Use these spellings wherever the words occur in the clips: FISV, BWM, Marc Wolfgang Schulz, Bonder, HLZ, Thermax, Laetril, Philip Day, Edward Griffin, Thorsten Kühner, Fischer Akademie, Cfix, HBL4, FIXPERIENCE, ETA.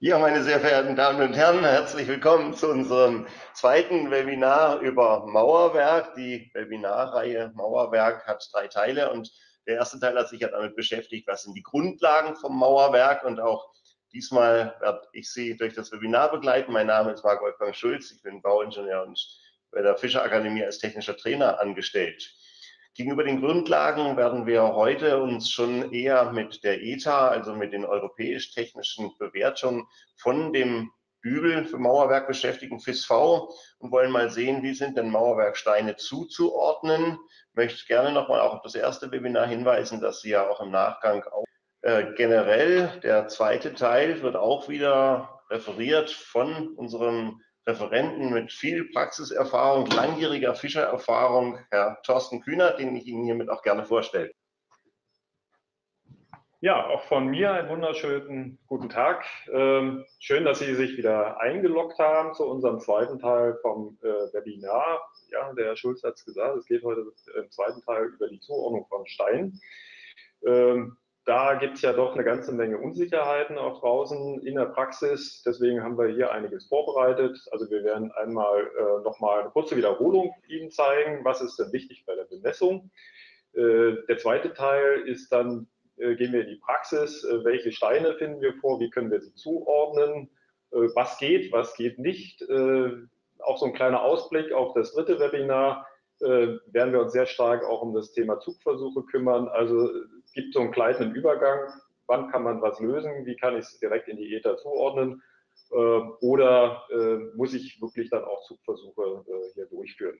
Ja, meine sehr verehrten Damen und Herren, herzlich willkommen zu unserem zweiten Webinar über Mauerwerk. Die Webinarreihe Mauerwerk hat 3 Teile und der erste Teil hat sich ja damit beschäftigt, was sind die Grundlagen vom Mauerwerk, und auch diesmal werde ich Sie durch das Webinar begleiten. Mein Name ist Marc Wolfgang Schulz, ich bin Bauingenieur und bei der Fischer Akademie als technischer Trainer angestellt. Gegenüber den Grundlagen werden wir heute uns schon eher mit der ETA, also mit den europäisch-technischen Bewertungen von dem Bügel für Mauerwerk beschäftigen, FISV, und wollen mal sehen, wie sind denn Mauerwerksteine zuzuordnen. Ich möchte gerne nochmal auch auf das erste Webinar hinweisen, dass Sie ja auch im Nachgang auch generell, der zweite Teil wird auch wieder referiert von unserem Referenten mit viel Praxiserfahrung, langjähriger Fischererfahrung, Herr Thorsten Kühner, den ich Ihnen hiermit auch gerne vorstelle. Ja, auch von mir einen wunderschönen guten Tag. Schön, dass Sie sich wieder eingeloggt haben zu unserem zweiten Teil vom Webinar. Ja, der Herr Schulz hat es gesagt, es geht heute im zweiten Teil über die Zuordnung von Steinen. Da gibt es ja doch eine ganze Menge Unsicherheiten auch draußen in der Praxis. Deswegen haben wir hier einiges vorbereitet. Also wir werden einmal nochmal eine kurze Wiederholung Ihnen zeigen, was ist denn wichtig bei der Bemessung. Der zweite Teil ist dann, gehen wir in die Praxis, welche Steine finden wir vor, wie können wir sie zuordnen, was geht nicht. Auch so ein kleiner Ausblick auf das dritte Webinar. Werden wir uns sehr stark auch um das Thema Zugversuche kümmern. Also es gibt so einen kleinen Übergang, wann kann man was lösen, wie kann ich es direkt in die ETA zuordnen oder muss ich wirklich dann auch Zugversuche hier durchführen.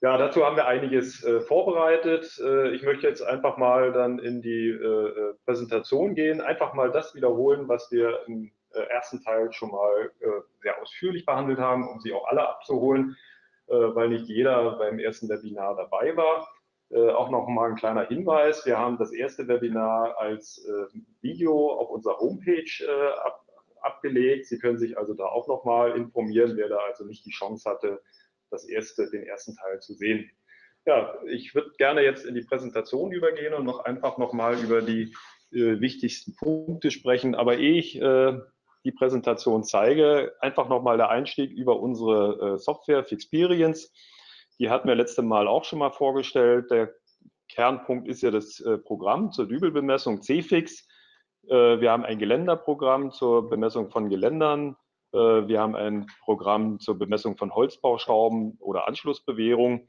Ja, dazu haben wir einiges vorbereitet. Ich möchte jetzt einfach mal dann in die Präsentation gehen, einfach mal das wiederholen, was wir im ersten Teil schon mal sehr ausführlich behandelt haben, um Sie auch alle abzuholen, weil nicht jeder beim ersten Webinar dabei war. Auch noch mal ein kleiner Hinweis, wir haben das erste Webinar als Video auf unserer Homepage abgelegt. Sie können sich also da auch noch mal informieren, wer da also nicht die Chance hatte, den ersten Teil zu sehen. Ja, ich würde gerne jetzt in die Präsentation übergehen und noch mal über die wichtigsten Punkte sprechen. Aber ehe ich die Präsentation zeige, einfach nochmal der Einstieg über unsere Software FIXPERIENCE. Die hatten wir letzte Mal auch schon mal vorgestellt. Der Kernpunkt ist ja das Programm zur Dübelbemessung Cfix. Wir haben ein Geländerprogramm zur Bemessung von Geländern. Wir haben ein Programm zur Bemessung von Holzbauschrauben oder Anschlussbewehrung.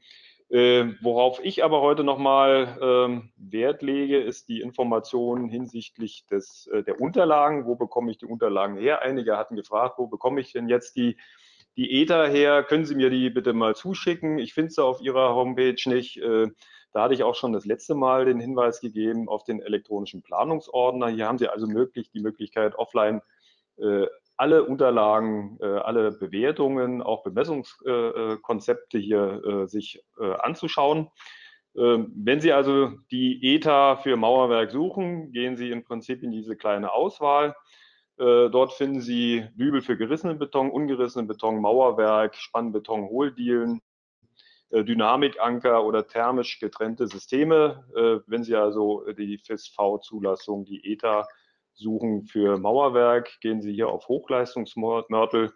Worauf ich aber heute nochmal Wert lege, ist die Information hinsichtlich der Unterlagen. Wo bekomme ich die Unterlagen her? Einige hatten gefragt, wo bekomme ich denn jetzt die ETA her? Können Sie mir die bitte mal zuschicken? Ich finde sie auf Ihrer Homepage nicht. Da hatte ich auch schon das letzte Mal den Hinweis gegeben auf den elektronischen Planungsordner. Hier haben Sie also die Möglichkeit, offline alle Unterlagen, alle Bewertungen, auch Bemessungskonzepte hier sich anzuschauen. Wenn Sie also die ETA für Mauerwerk suchen, gehen Sie im Prinzip in diese kleine Auswahl. Dort finden Sie Dübel für gerissenen Beton, ungerissenen Beton, Mauerwerk, Spannbeton, Hohldielen, Dynamikanker oder thermisch getrennte Systeme. Wenn Sie also die FISV-Zulassung, die ETA suchen für Mauerwerk, gehen Sie hier auf Hochleistungsmörtel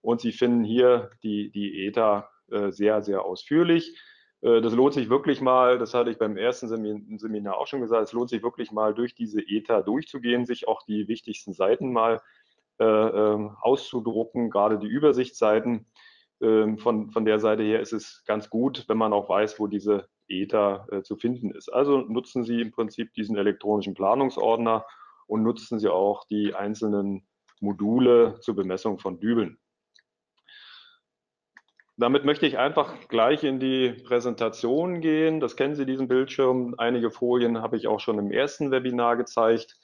und Sie finden hier die ETA sehr, sehr ausführlich. Das lohnt sich wirklich mal, das hatte ich beim ersten Seminar auch schon gesagt, es lohnt sich wirklich mal durch diese ETA durchzugehen, sich auch die wichtigsten Seiten mal auszudrucken, gerade die Übersichtsseiten. Von der Seite her ist es ganz gut, wenn man auch weiß, wo diese ETA zu finden ist. Also nutzen Sie im Prinzip diesen elektronischen Planungsordner und nutzen Sie auch die einzelnen Module zur Bemessung von Dübeln. Damit möchte ich einfach gleich in die Präsentation gehen. Das kennen Sie, diesen Bildschirm. Einige Folien habe ich auch schon im ersten Webinar gezeigt.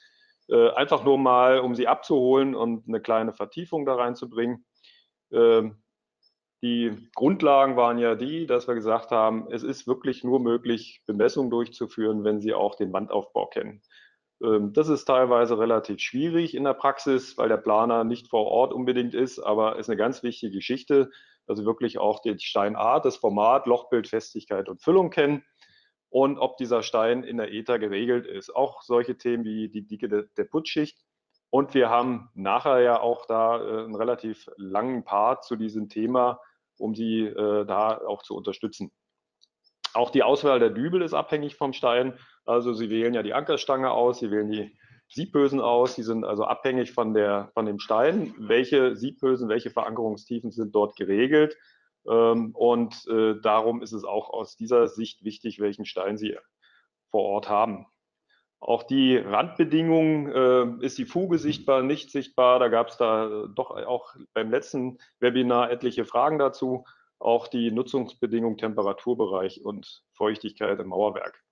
Einfach nur mal, um Sie abzuholen und eine kleine Vertiefung da reinzubringen. Die Grundlagen waren ja die, dass wir gesagt haben, es ist wirklich nur möglich, Bemessungen durchzuführen, wenn Sie auch den Wandaufbau kennen. Das ist teilweise relativ schwierig in der Praxis, weil der Planer nicht vor Ort unbedingt ist, aber ist eine ganz wichtige Geschichte, dass Sie wirklich auch die Steinart, das Format, Lochbild, Festigkeit und Füllung kennen und ob dieser Stein in der ETA geregelt ist. Auch solche Themen wie die Dicke der Putzschicht Und wir haben nachher ja auch da einen relativ langen Part zu diesem Thema, um sie da auch zu unterstützen. Auch die Auswahl der Dübel ist abhängig vom Stein. Also Sie wählen ja die Ankerstange aus, Sie wählen die Siebbösen aus. Die sind also abhängig von dem Stein. Welche Siebbösen, welche Verankerungstiefen sind dort geregelt? Und darum ist es auch aus dieser Sicht wichtig, welchen Stein Sie vor Ort haben. Auch die Randbedingungen, ist die Fuge sichtbar, nicht sichtbar? Da gab es da doch auch beim letzten Webinar etliche Fragen dazu. Auch die Nutzungsbedingungen, Temperaturbereich und Feuchtigkeit im Mauerwerk.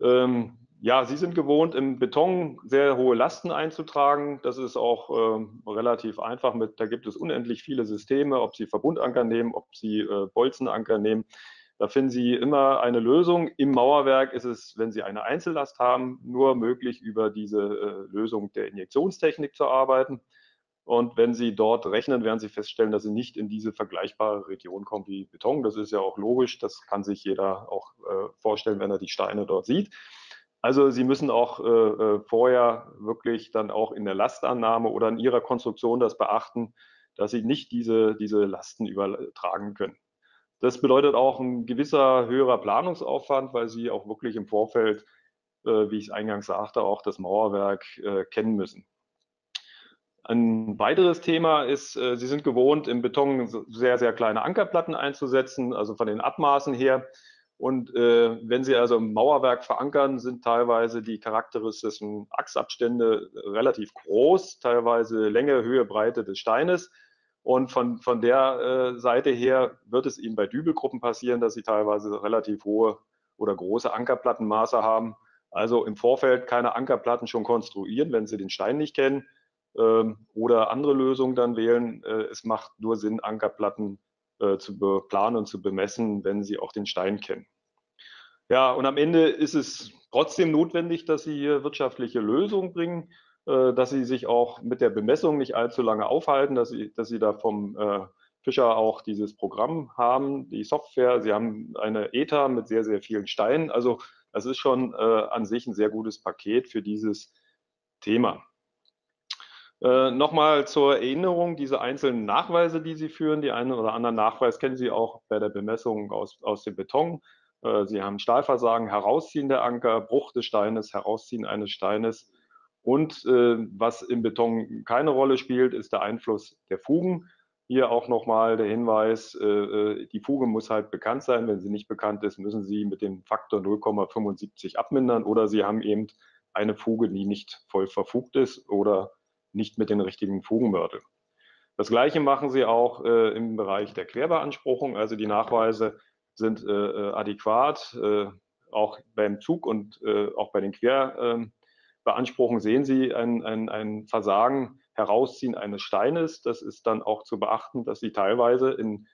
Ja, Sie sind gewohnt, im Beton sehr hohe Lasten einzutragen. Das ist auch relativ einfach. Da gibt es unendlich viele Systeme, ob Sie Verbundanker nehmen, ob Sie Bolzenanker nehmen. Da finden Sie immer eine Lösung. Im Mauerwerk ist es, wenn Sie eine Einzellast haben, nur möglich, über diese Lösung der Injektionstechnik zu arbeiten. Und wenn Sie dort rechnen, werden Sie feststellen, dass Sie nicht in diese vergleichbare Region kommen wie Beton. Das ist ja auch logisch. Das kann sich jeder auch vorstellen, wenn er die Steine dort sieht. Also Sie müssen auch vorher wirklich dann auch in der Lastannahme oder in Ihrer Konstruktion das beachten, dass Sie nicht diese Lasten übertragen können. Das bedeutet auch ein gewisser höherer Planungsaufwand, weil Sie auch wirklich im Vorfeld, wie ich es eingangs sagte, auch das Mauerwerk kennen müssen. Ein weiteres Thema ist, Sie sind gewohnt, im Beton sehr, sehr kleine Ankerplatten einzusetzen, also von den Abmaßen her. Und wenn Sie also im Mauerwerk verankern, sind teilweise die charakteristischen Achsabstände relativ groß, teilweise Länge, Höhe, Breite des Steines. Und von der Seite her wird es Ihnen bei Dübelgruppen passieren, dass Sie teilweise relativ hohe oder große Ankerplattenmaße haben. Also im Vorfeld keine Ankerplatten schon konstruieren, wenn Sie den Stein nicht kennen, oder andere Lösungen dann wählen. Es macht nur Sinn, Ankerplatten zu planen und zu bemessen, wenn Sie auch den Stein kennen. Ja, und am Ende ist es trotzdem notwendig, dass Sie hier wirtschaftliche Lösungen bringen, dass Sie sich auch mit der Bemessung nicht allzu lange aufhalten, dass Sie da vom Fischer auch dieses Programm haben, die Software. Sie haben eine ETA mit sehr, sehr vielen Steinen. Also das ist schon an sich ein sehr gutes Paket für dieses Thema. Nochmal zur Erinnerung, diese einzelnen Nachweise, die Sie führen, die einen oder anderen Nachweis kennen Sie auch bei der Bemessung aus dem Beton. Sie haben Stahlversagen, Herausziehen der Anker, Bruch des Steines, Herausziehen eines Steines. Und was im Beton keine Rolle spielt, ist der Einfluss der Fugen. Hier auch nochmal der Hinweis, die Fuge muss halt bekannt sein. Wenn sie nicht bekannt ist, müssen Sie mit dem Faktor 0,75 abmindern oder Sie haben eben eine Fuge, die nicht voll verfugt ist oder nicht mit den richtigen Fugenmörtel. Das Gleiche machen Sie auch im Bereich der Querbeanspruchung. Also die Nachweise sind adäquat, auch beim Zug und auch bei den Querbeanspruchungen sehen Sie ein Versagen, Herausziehen eines Steines. Das ist dann auch zu beachten, dass Sie teilweise in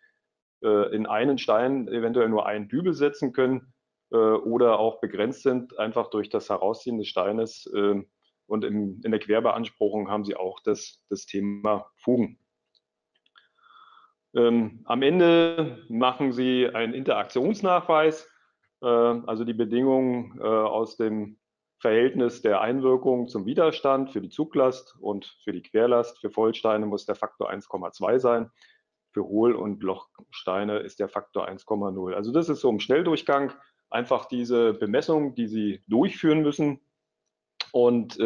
einen Stein eventuell nur einen Dübel setzen können oder auch begrenzt sind, einfach durch das Herausziehen des Steines. Und in der Querbeanspruchung haben Sie auch das Thema Fugen. Am Ende machen Sie einen Interaktionsnachweis, also die Bedingungen aus dem Verhältnis der Einwirkung zum Widerstand für die Zuglast und für die Querlast. Für Vollsteine muss der Faktor 1,2 sein. Für Hohl- und Lochsteine ist der Faktor 1,0. Also das ist so im Schnelldurchgang einfach diese Bemessung, die Sie durchführen müssen. Und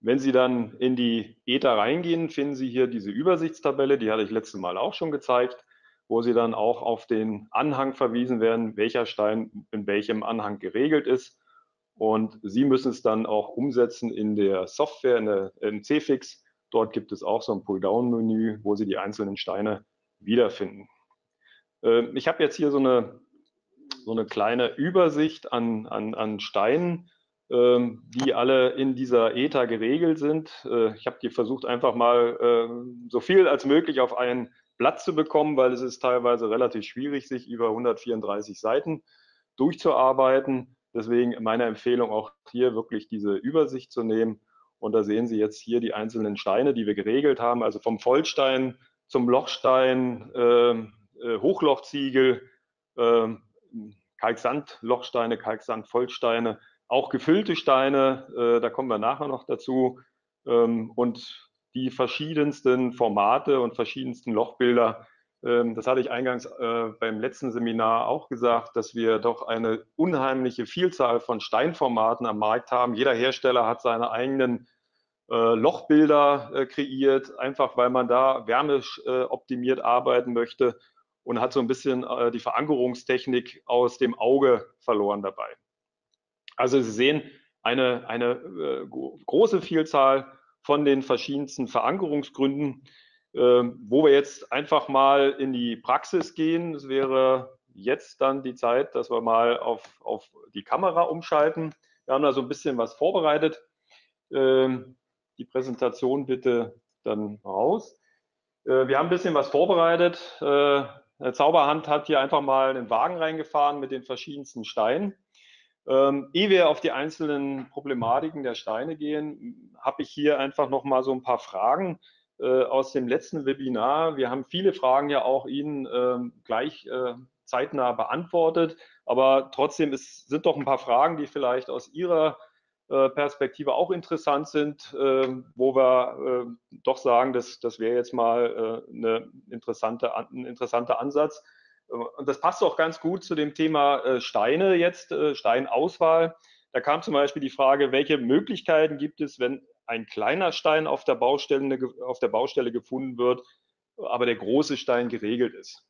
wenn Sie dann in die ETA reingehen, finden Sie hier diese Übersichtstabelle, die hatte ich letztes Mal auch schon gezeigt, wo Sie dann auch auf den Anhang verwiesen werden, welcher Stein in welchem Anhang geregelt ist. Und Sie müssen es dann auch umsetzen in der Software, in Cfix. Dort gibt es auch so ein Pull-Down-Menü, wo Sie die einzelnen Steine wiederfinden. Ich habe jetzt hier so eine kleine Übersicht an Steinen, die alle in dieser ETA geregelt sind. Ich habe die versucht, einfach mal so viel als möglich auf ein Blatt zu bekommen, weil es ist teilweise relativ schwierig, sich über 134 Seiten durchzuarbeiten. Deswegen meine Empfehlung auch hier wirklich diese Übersicht zu nehmen. Und da sehen Sie jetzt hier die einzelnen Steine, die wir geregelt haben, also vom Vollstein zum Lochstein, Hochlochziegel, Kalksandlochsteine, Kalksandvollsteine, auch gefüllte Steine, da kommen wir nachher noch dazu, und die verschiedensten Formate und verschiedensten Lochbilder. Das hatte ich eingangs beim letzten Seminar auch gesagt, dass wir doch eine unheimliche Vielzahl von Steinformaten am Markt haben. Jeder Hersteller hat seine eigenen Lochbilder kreiert, einfach weil man da wärmeoptimiert arbeiten möchte und hat so ein bisschen die Verankerungstechnik aus dem Auge verloren dabei. Also Sie sehen eine große Vielzahl von den verschiedensten Verankerungsgründen, wo wir jetzt einfach mal in die Praxis gehen. Es wäre jetzt dann die Zeit, dass wir mal auf die Kamera umschalten. Wir haben da so ein bisschen was vorbereitet. Die Präsentation bitte dann raus. Wir haben ein bisschen was vorbereitet. Eine Zauberhand hat hier einfach mal einen Wagen reingefahren mit den verschiedensten Steinen. Ehe wir auf die einzelnen Problematiken der Steine gehen, habe ich hier einfach noch mal so ein paar Fragen aus dem letzten Webinar. Wir haben viele Fragen ja auch Ihnen gleich zeitnah beantwortet, aber trotzdem sind doch ein paar Fragen, die vielleicht aus Ihrer Perspektive auch interessant sind, wo wir doch sagen, das wäre jetzt mal ein interessanter Ansatz. Und das passt auch ganz gut zu dem Thema Steine jetzt, Steinauswahl. Da kam zum Beispiel die Frage, welche Möglichkeiten gibt es, wenn ein kleiner Stein auf der Baustelle gefunden wird, aber der große Stein geregelt ist.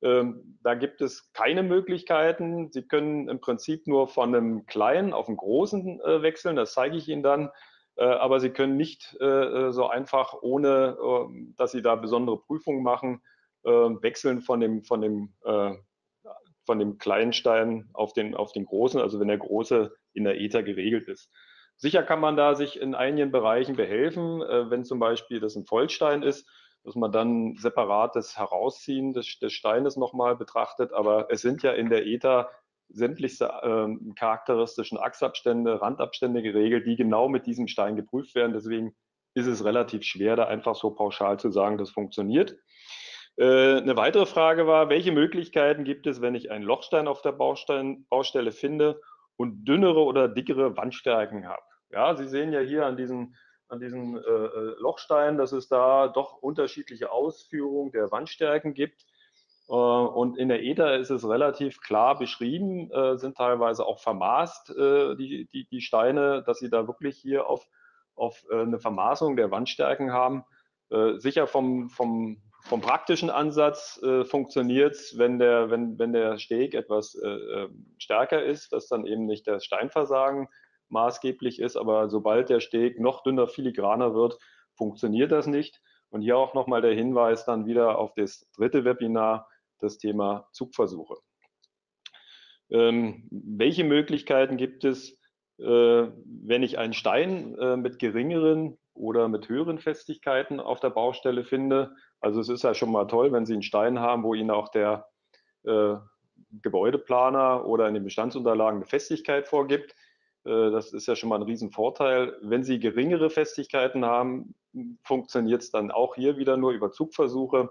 Da gibt es keine Möglichkeiten. Sie können im Prinzip nur von einem kleinen auf einen großen wechseln, das zeige ich Ihnen dann. Aber Sie können nicht so einfach, ohne dass Sie da besondere Prüfungen machen, wechseln von dem kleinen Stein auf den großen, also wenn der große in der ETA geregelt ist. Sicher kann man da sich in einigen Bereichen behelfen, wenn zum Beispiel das ein Vollstein ist, dass man dann separat das Herausziehen des Steines nochmal betrachtet. Aber es sind ja in der ETA sämtliche charakteristischen Achsabstände, Randabstände geregelt, die genau mit diesem Stein geprüft werden. Deswegen ist es relativ schwer, da einfach so pauschal zu sagen, das funktioniert. Eine weitere Frage war, welche Möglichkeiten gibt es, wenn ich einen Lochstein auf der Baustelle finde und dünnere oder dickere Wandstärken habe? Ja, Sie sehen ja hier an diesem Lochstein, dass es da doch unterschiedliche Ausführungen der Wandstärken gibt. Und in der ETA ist es relativ klar beschrieben, sind teilweise auch vermaßt die Steine, dass Sie da wirklich hier auf eine Vermaßung der Wandstärken haben. Sicher vom praktischen Ansatz funktioniert es, wenn der Steg etwas stärker ist, dass dann eben nicht das Steinversagen maßgeblich ist, aber sobald der Steg noch dünner, filigraner wird, funktioniert das nicht. Und hier auch nochmal der Hinweis dann wieder auf das dritte Webinar, das Thema Zugversuche. Welche Möglichkeiten gibt es, wenn ich einen Stein mit geringeren oder mit höheren Festigkeiten auf der Baustelle finde? Also es ist ja schon mal toll, wenn Sie einen Stein haben, wo Ihnen auch der Gebäudeplaner oder in den Bestandsunterlagen eine Festigkeit vorgibt. Das ist ja schon mal ein Riesenvorteil. Wenn Sie geringere Festigkeiten haben, funktioniert es dann auch hier wieder nur über Zugversuche.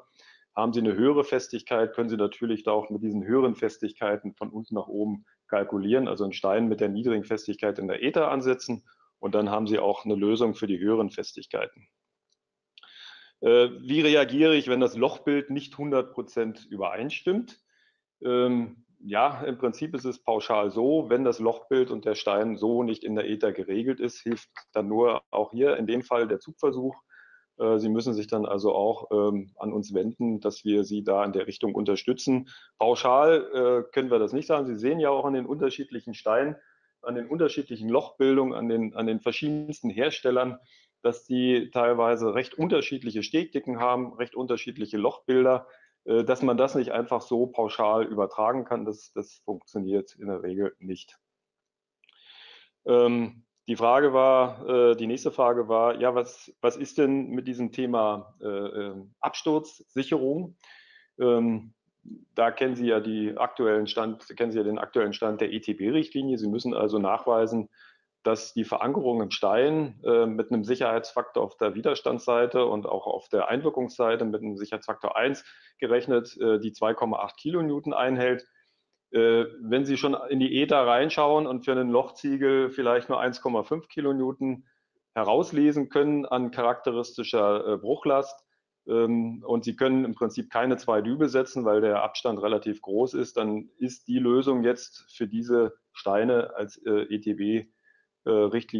Haben Sie eine höhere Festigkeit, können Sie natürlich auch mit diesen höheren Festigkeiten von unten nach oben kalkulieren. Also einen Stein mit der niedrigen Festigkeit in der ETA ansetzen und dann haben Sie auch eine Lösung für die höheren Festigkeiten. Wie reagiere ich, wenn das Lochbild nicht 100% übereinstimmt? Ja, im Prinzip ist es pauschal so, wenn das Lochbild und der Stein so nicht in der ETA geregelt ist, hilft dann nur auch hier in dem Fall der Zugversuch. Sie müssen sich dann also auch an uns wenden, dass wir Sie da in der Richtung unterstützen. Pauschal können wir das nicht sagen. Sie sehen ja auch an den unterschiedlichen Steinen, an den unterschiedlichen Lochbildungen, an den verschiedensten Herstellern, dass die teilweise recht unterschiedliche Stegdicken haben, recht unterschiedliche Lochbilder. Dass man das nicht einfach so pauschal übertragen kann, das funktioniert in der Regel nicht. Die nächste Frage war, ja, was ist denn mit diesem Thema Absturzsicherung? Da kennen Sie ja den aktuellen Stand der ETB-Richtlinie. Sie müssen also nachweisen, dass die Verankerung im Stein mit einem Sicherheitsfaktor auf der Widerstandsseite und auch auf der Einwirkungsseite mit einem Sicherheitsfaktor 1 gerechnet, die 2,8 Kilonewton einhält. Wenn Sie schon in die ETA reinschauen und für einen Lochziegel vielleicht nur 1,5 Kilonewton herauslesen können an charakteristischer Bruchlast. Und Sie können im Prinzip keine zwei Dübel setzen, weil der Abstand relativ groß ist, dann ist die Lösung jetzt für diese Steine als ETB-Richtlinie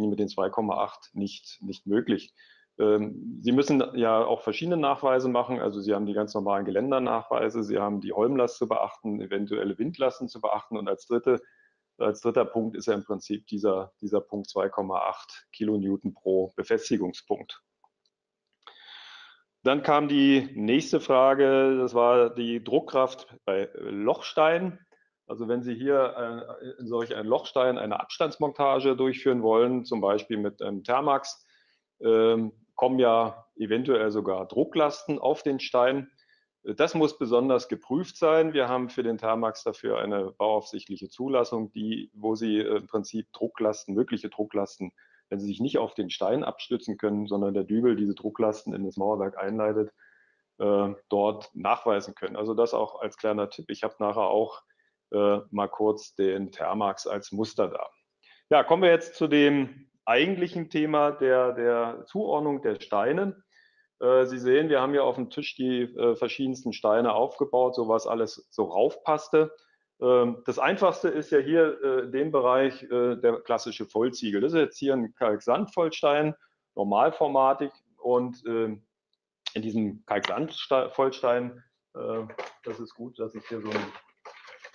mit den 2,8 nicht möglich. Sie müssen ja auch verschiedene Nachweise machen, also Sie haben die ganz normalen Geländernachweise, Sie haben die Holmlast zu beachten, eventuelle Windlasten zu beachten und als dritter Punkt ist ja im Prinzip dieser Punkt 2,8 Kilonewton pro Befestigungspunkt. Dann kam die nächste Frage, das war die Druckkraft bei Lochstein. Also wenn Sie hier in solch einem Lochstein eine Abstandsmontage durchführen wollen, zum Beispiel mit einem Thermax, kommen ja eventuell sogar Drucklasten auf den Stein. Das muss besonders geprüft sein. Wir haben für den Thermax dafür eine bauaufsichtliche Zulassung, wo Sie im Prinzip Drucklasten, mögliche Drucklasten, wenn sie sich nicht auf den Stein abstützen können, sondern der Dübel diese Drucklasten in das Mauerwerk einleitet, dort nachweisen können. Also das auch als kleiner Tipp. Ich habe nachher auch mal kurz den Thermax als Muster da. Ja, kommen wir jetzt zu dem eigentlichen Thema der Zuordnung der Steine. Sie sehen, wir haben hier auf dem Tisch die verschiedensten Steine aufgebaut, so was alles so raufpasste. Das Einfachste ist ja hier in dem Bereich der klassische Vollziegel. Das ist jetzt hier ein Kalksandvollstein, Normalformatik, und in diesem Kalksandvollstein, das ist gut, dass ich hier so eine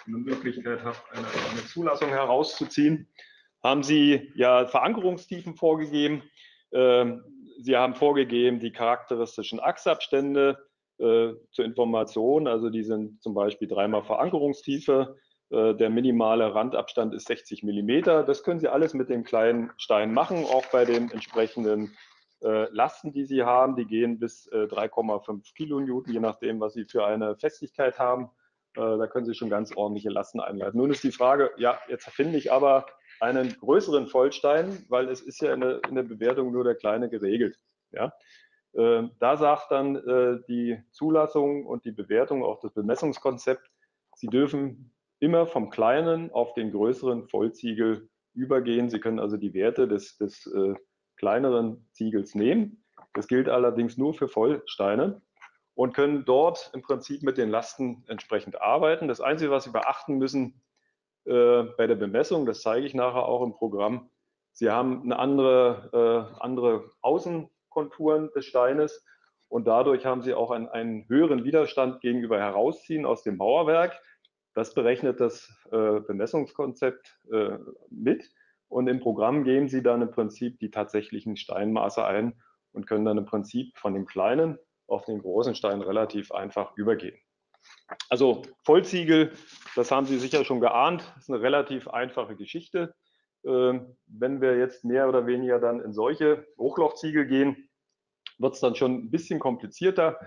Möglichkeit habe, eine Zulassung herauszuziehen, haben Sie ja Verankerungstiefen vorgegeben. Sie haben vorgegeben die charakteristischen Achsabstände. Zur Information, also die sind zum Beispiel 3-mal Verankerungstiefe, der minimale Randabstand ist 60 mm. Das können Sie alles mit dem kleinen Stein machen, auch bei den entsprechenden Lasten, die Sie haben. Die gehen bis 3,5 Kilonewton, je nachdem, was Sie für eine Festigkeit haben. Da können Sie schon ganz ordentliche Lasten einleiten. Nun ist die Frage, ja, jetzt finde ich aber einen größeren Vollstein, weil es ist ja in der Bewertung nur der kleine geregelt. Ja? Da sagt dann die Zulassung und die Bewertung, auch das Bemessungskonzept, Sie dürfen immer vom kleinen auf den größeren Vollziegel übergehen. Sie können also die Werte des kleineren Ziegels nehmen. Das gilt allerdings nur für Vollsteine und können dort im Prinzip mit den Lasten entsprechend arbeiten. Das Einzige, was Sie beachten müssen bei der Bemessung, das zeige ich nachher auch im Programm, Sie haben eine andere Außenkonturen des Steines und dadurch haben Sie auch einen höheren Widerstand gegenüber Herausziehen aus dem Mauerwerk. Das berechnet das Bemessungskonzept mit und im Programm geben Sie dann im Prinzip die tatsächlichen Steinmaße ein und können dann im Prinzip von dem kleinen auf den großen Stein relativ einfach übergehen. Also Vollziegel, das haben Sie sicher schon geahnt, das ist eine relativ einfache Geschichte. Wenn wir jetzt mehr oder weniger dann in solche Hochlochziegel gehen, wird es dann schon ein bisschen komplizierter.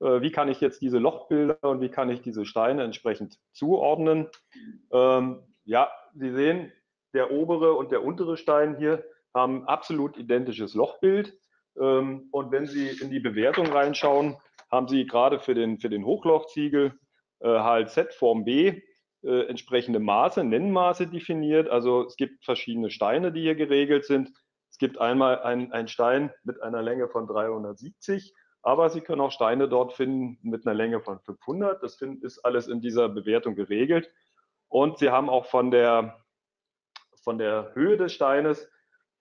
Wie kann ich jetzt diese Lochbilder und wie kann ich diese Steine entsprechend zuordnen? Ja, Sie sehen, der obere und der untere Stein hier haben absolut identisches Lochbild. Und wenn Sie in die Bewertung reinschauen, haben Sie gerade für den Hochlochziegel HLZ Form B entsprechende Maße, Nennmaße definiert. Also es gibt verschiedene Steine, die hier geregelt sind. Es gibt einmal einen Stein mit einer Länge von 370, aber Sie können auch Steine dort finden mit einer Länge von 500. Das ist alles in dieser Bewertung geregelt. Und Sie haben auch von der Höhe des Steines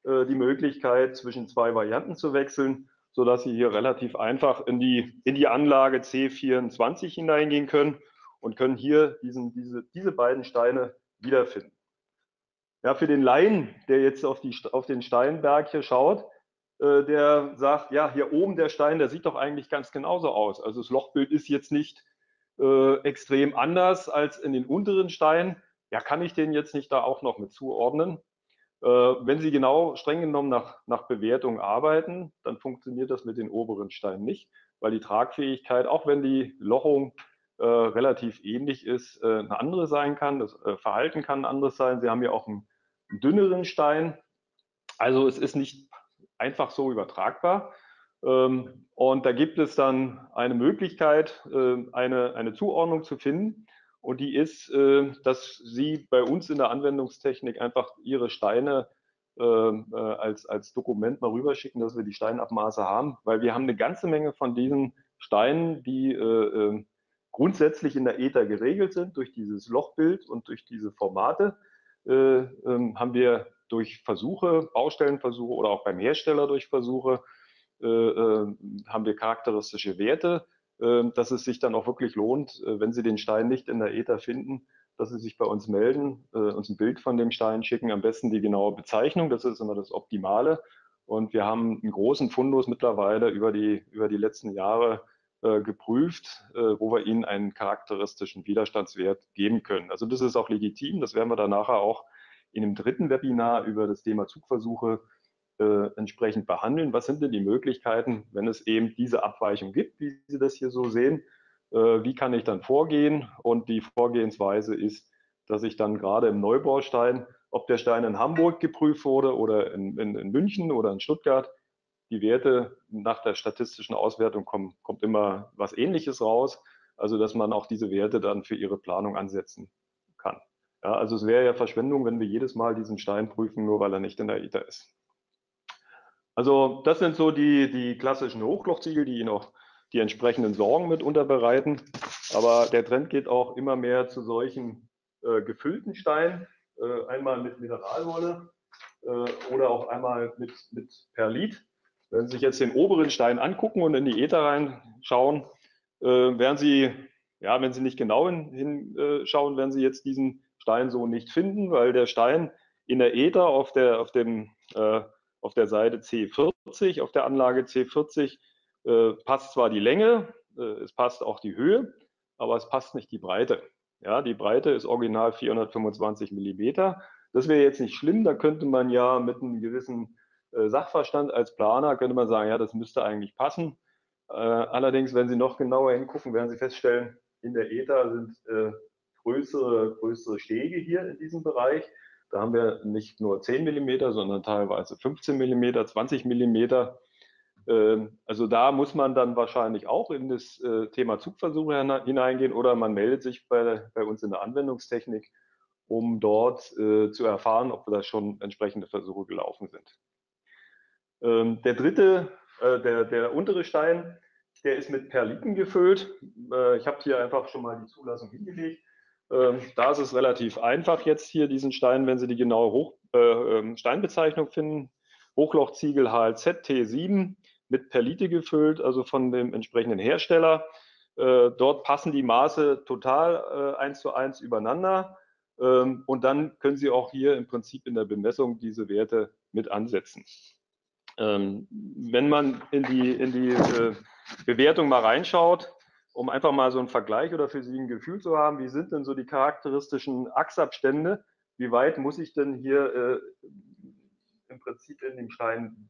die Möglichkeit, zwischen zwei Varianten zu wechseln, sodass Sie hier relativ einfach in die Anlage C24 hineingehen können und können hier diese beiden Steine wiederfinden. Ja, für den Laien, der jetzt auf den Steinberg hier schaut, der sagt, ja, hier oben der Stein, der sieht doch eigentlich ganz genauso aus. Also das Lochbild ist jetzt nicht extrem anders als in den unteren Steinen. Ja, kann ich den jetzt nicht da auch noch mit zuordnen? Wenn Sie genau streng genommen nach Bewertung arbeiten, dann funktioniert das mit den oberen Steinen nicht, weil die Tragfähigkeit, auch wenn die Lochung relativ ähnlich ist, eine andere sein kann, das Verhalten kann ein anderes sein. Sie haben ja auch einen dünneren Stein, also es ist nicht einfach so übertragbar. Und da gibt es dann eine Möglichkeit, eine Zuordnung zu finden und die ist, dass Sie bei uns in der Anwendungstechnik einfach Ihre Steine als Dokument mal rüberschicken, dass wir die Steinabmaße haben, weil wir haben eine ganze Menge von diesen Steinen, die grundsätzlich in der ETA geregelt sind, durch dieses Lochbild und durch diese Formate, haben wir durch Versuche, Baustellenversuche oder auch beim Hersteller durch Versuche, haben wir charakteristische Werte, dass es sich dann auch wirklich lohnt, wenn Sie den Stein nicht in der ETA finden, dass Sie sich bei uns melden, uns ein Bild von dem Stein schicken, am besten die genaue Bezeichnung, das ist immer das Optimale. Und wir haben einen großen Fundus mittlerweile über die letzten Jahre geprüft, wo wir Ihnen einen charakteristischen Widerstandswert geben können. Also das ist auch legitim, das werden wir dann nachher auch in dem dritten Webinar über das Thema Zugversuche entsprechend behandeln. Was sind denn die Möglichkeiten, wenn es eben diese Abweichung gibt, wie Sie das hier so sehen, wie kann ich dann vorgehen? Und die Vorgehensweise ist, dass ich dann gerade im Neubaustein, ob der Stein in Hamburg geprüft wurde oder in München oder in Stuttgart, die Werte nach der statistischen Auswertung kommt immer was Ähnliches raus, also dass man auch diese Werte dann für ihre Planung ansetzen kann. Ja, also es wäre ja Verschwendung, wenn wir jedes Mal diesen Stein prüfen, nur weil er nicht in der ETA ist. Also das sind so die klassischen Hochlochziegel, die Ihnen auch die entsprechenden Sorgen mit unterbereiten. Aber der Trend geht auch immer mehr zu solchen gefüllten Steinen, einmal mit Mineralwolle oder auch einmal mit Perlit. Wenn Sie sich jetzt den oberen Stein angucken und in die ETA reinschauen, werden Sie, ja, wenn Sie nicht genau hinschauen, werden Sie jetzt diesen Stein so nicht finden, weil der Stein in der ETA auf der Seite C40, auf der Anlage C40, passt zwar die Länge, es passt auch die Höhe, aber es passt nicht die Breite. Ja, die Breite ist original 425 mm. Das wäre jetzt nicht schlimm, da könnte man ja mit einem gewissen Sachverstand als Planer könnte man sagen, ja, das müsste eigentlich passen. Allerdings, wenn Sie noch genauer hingucken, werden Sie feststellen, in der ETA sind größere Stege hier in diesem Bereich. Da haben wir nicht nur 10 mm, sondern teilweise 15 mm, 20 mm. Also da muss man dann wahrscheinlich auch in das Thema Zugversuche hineingehen oder man meldet sich bei uns in der Anwendungstechnik, um dort zu erfahren, ob da schon entsprechende Versuche gelaufen sind. Der dritte, der untere Stein, der ist mit Perliten gefüllt. Ich habe hier einfach schon mal die Zulassung hingelegt. Da ist es relativ einfach jetzt hier diesen Stein, wenn Sie die genaue Steinbezeichnung finden. Hochlochziegel HLZ T7 mit Perlite gefüllt, also von dem entsprechenden Hersteller. Dort passen die Maße total 1:1 übereinander. Und dann können Sie auch hier im Prinzip in der Bemessung diese Werte mit ansetzen. Wenn man in die Bewertung mal reinschaut, um einfach mal so einen Vergleich oder für Sie ein Gefühl zu haben, wie sind denn so die charakteristischen Achsabstände, wie weit muss ich denn hier im Prinzip in dem Stein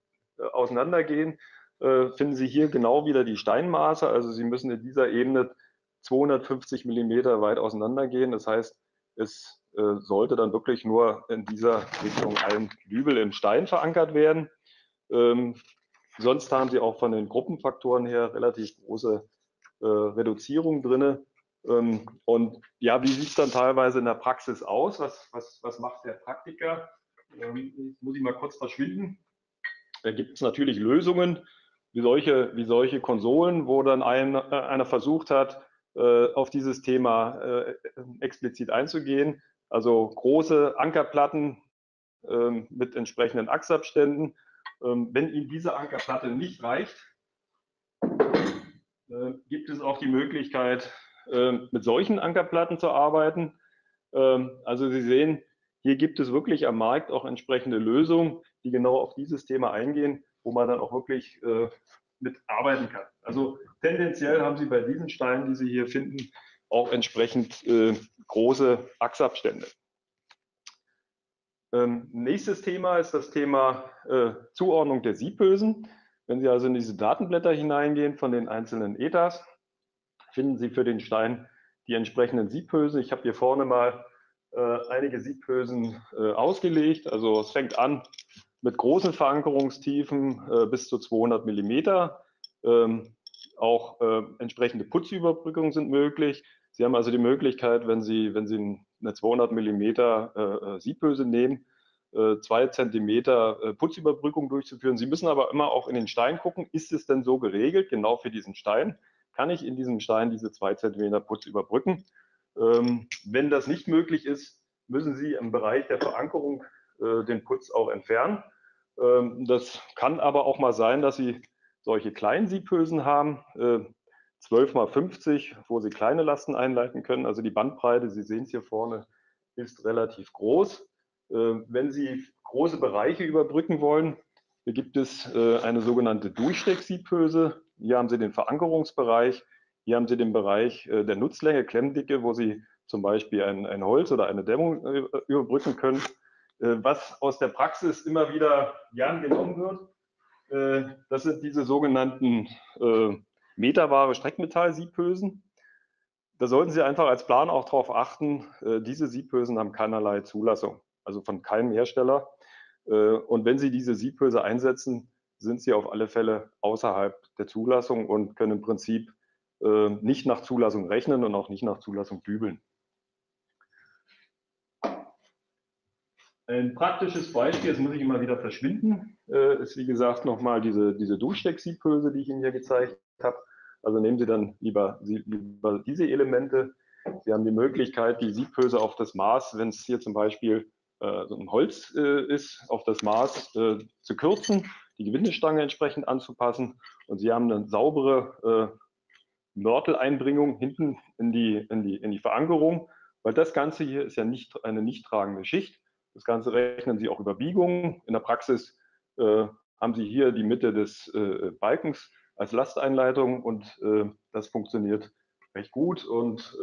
auseinandergehen, finden Sie hier genau wieder die Steinmaße, also Sie müssen in dieser Ebene 250 mm weit auseinandergehen, das heißt, es sollte dann wirklich nur in dieser Richtung ein Dübel im Stein verankert werden. Sonst haben Sie auch von den Gruppenfaktoren her relativ große Reduzierung drin. Und ja, wie sieht es dann teilweise in der Praxis aus? Was macht der Praktiker? Muss ich mal kurz verschwinden. Da gibt es natürlich Lösungen, wie solche Konsolen, wo dann einer versucht hat, auf dieses Thema explizit einzugehen. Also große Ankerplatten mit entsprechenden Achsabständen. Wenn Ihnen diese Ankerplatte nicht reicht, gibt es auch die Möglichkeit, mit solchen Ankerplatten zu arbeiten. Also Sie sehen, hier gibt es wirklich am Markt auch entsprechende Lösungen, die genau auf dieses Thema eingehen, wo man dann auch wirklich mit arbeiten kann. Also tendenziell haben Sie bei diesen Steinen, die Sie hier finden, auch entsprechend große Achsabstände. Nächstes Thema ist das Thema Zuordnung der Siebbösen. Wenn Sie also in diese Datenblätter hineingehen von den einzelnen ETAs, finden Sie für den Stein die entsprechenden Siebbösen. Ich habe hier vorne mal einige Siebbösen ausgelegt. Also es fängt an mit großen Verankerungstiefen bis zu 200 mm. Auch entsprechende Putzüberbrückungen sind möglich. Sie haben also die Möglichkeit, wenn Sie eine 200 mm Siebböse nehmen, 2 cm Putzüberbrückung durchzuführen. Sie müssen aber immer auch in den Stein gucken, ist es denn so geregelt, genau für diesen Stein? Kann ich in diesem Stein diese 2 cm Putz überbrücken? Wenn das nicht möglich ist, müssen Sie im Bereich der Verankerung den Putz auch entfernen. Das kann aber auch mal sein, dass Sie solche kleinen Siebhülsen haben, 12 x 50, wo Sie kleine Lasten einleiten können. Also die Bandbreite, Sie sehen es hier vorne, ist relativ groß. Wenn Sie große Bereiche überbrücken wollen, hier gibt es eine sogenannte Durchsteck-Siebhülse. Hier haben Sie den Verankerungsbereich, hier haben Sie den Bereich der Nutzlänge, Klemmdicke, wo Sie zum Beispiel ein Holz oder eine Dämmung überbrücken können. Was aus der Praxis immer wieder gern genommen wird, das sind diese sogenannten meterwahre Streckmetall-Siebhülsen. Da sollten Sie einfach als Plan auch darauf achten, diese Siebhülsen haben keinerlei Zulassung, also von keinem Hersteller. Und wenn Sie diese Siebhülse einsetzen, sind Sie auf alle Fälle außerhalb der Zulassung und können im Prinzip nicht nach Zulassung rechnen und auch nicht nach Zulassung dübeln. Ein praktisches Beispiel, jetzt muss ich immer wieder verschwinden, ist wie gesagt nochmal diese Durchsteck-Siebhülse, die ich Ihnen hier gezeigt habe. Also nehmen Sie dann lieber diese Elemente. Sie haben die Möglichkeit, die Siebhülse auf das Maß, wenn es hier zum Beispiel so ein Holz ist, auf das Maß zu kürzen, die Gewindestange entsprechend anzupassen, und Sie haben eine saubere Mörteleinbringung hinten in die Verankerung, weil das Ganze hier ist ja nicht eine nicht tragende Schicht. Das Ganze rechnen Sie auch über Biegungen. In der Praxis haben Sie hier die Mitte des Balkens als Lasteinleitung, und das funktioniert recht gut. Und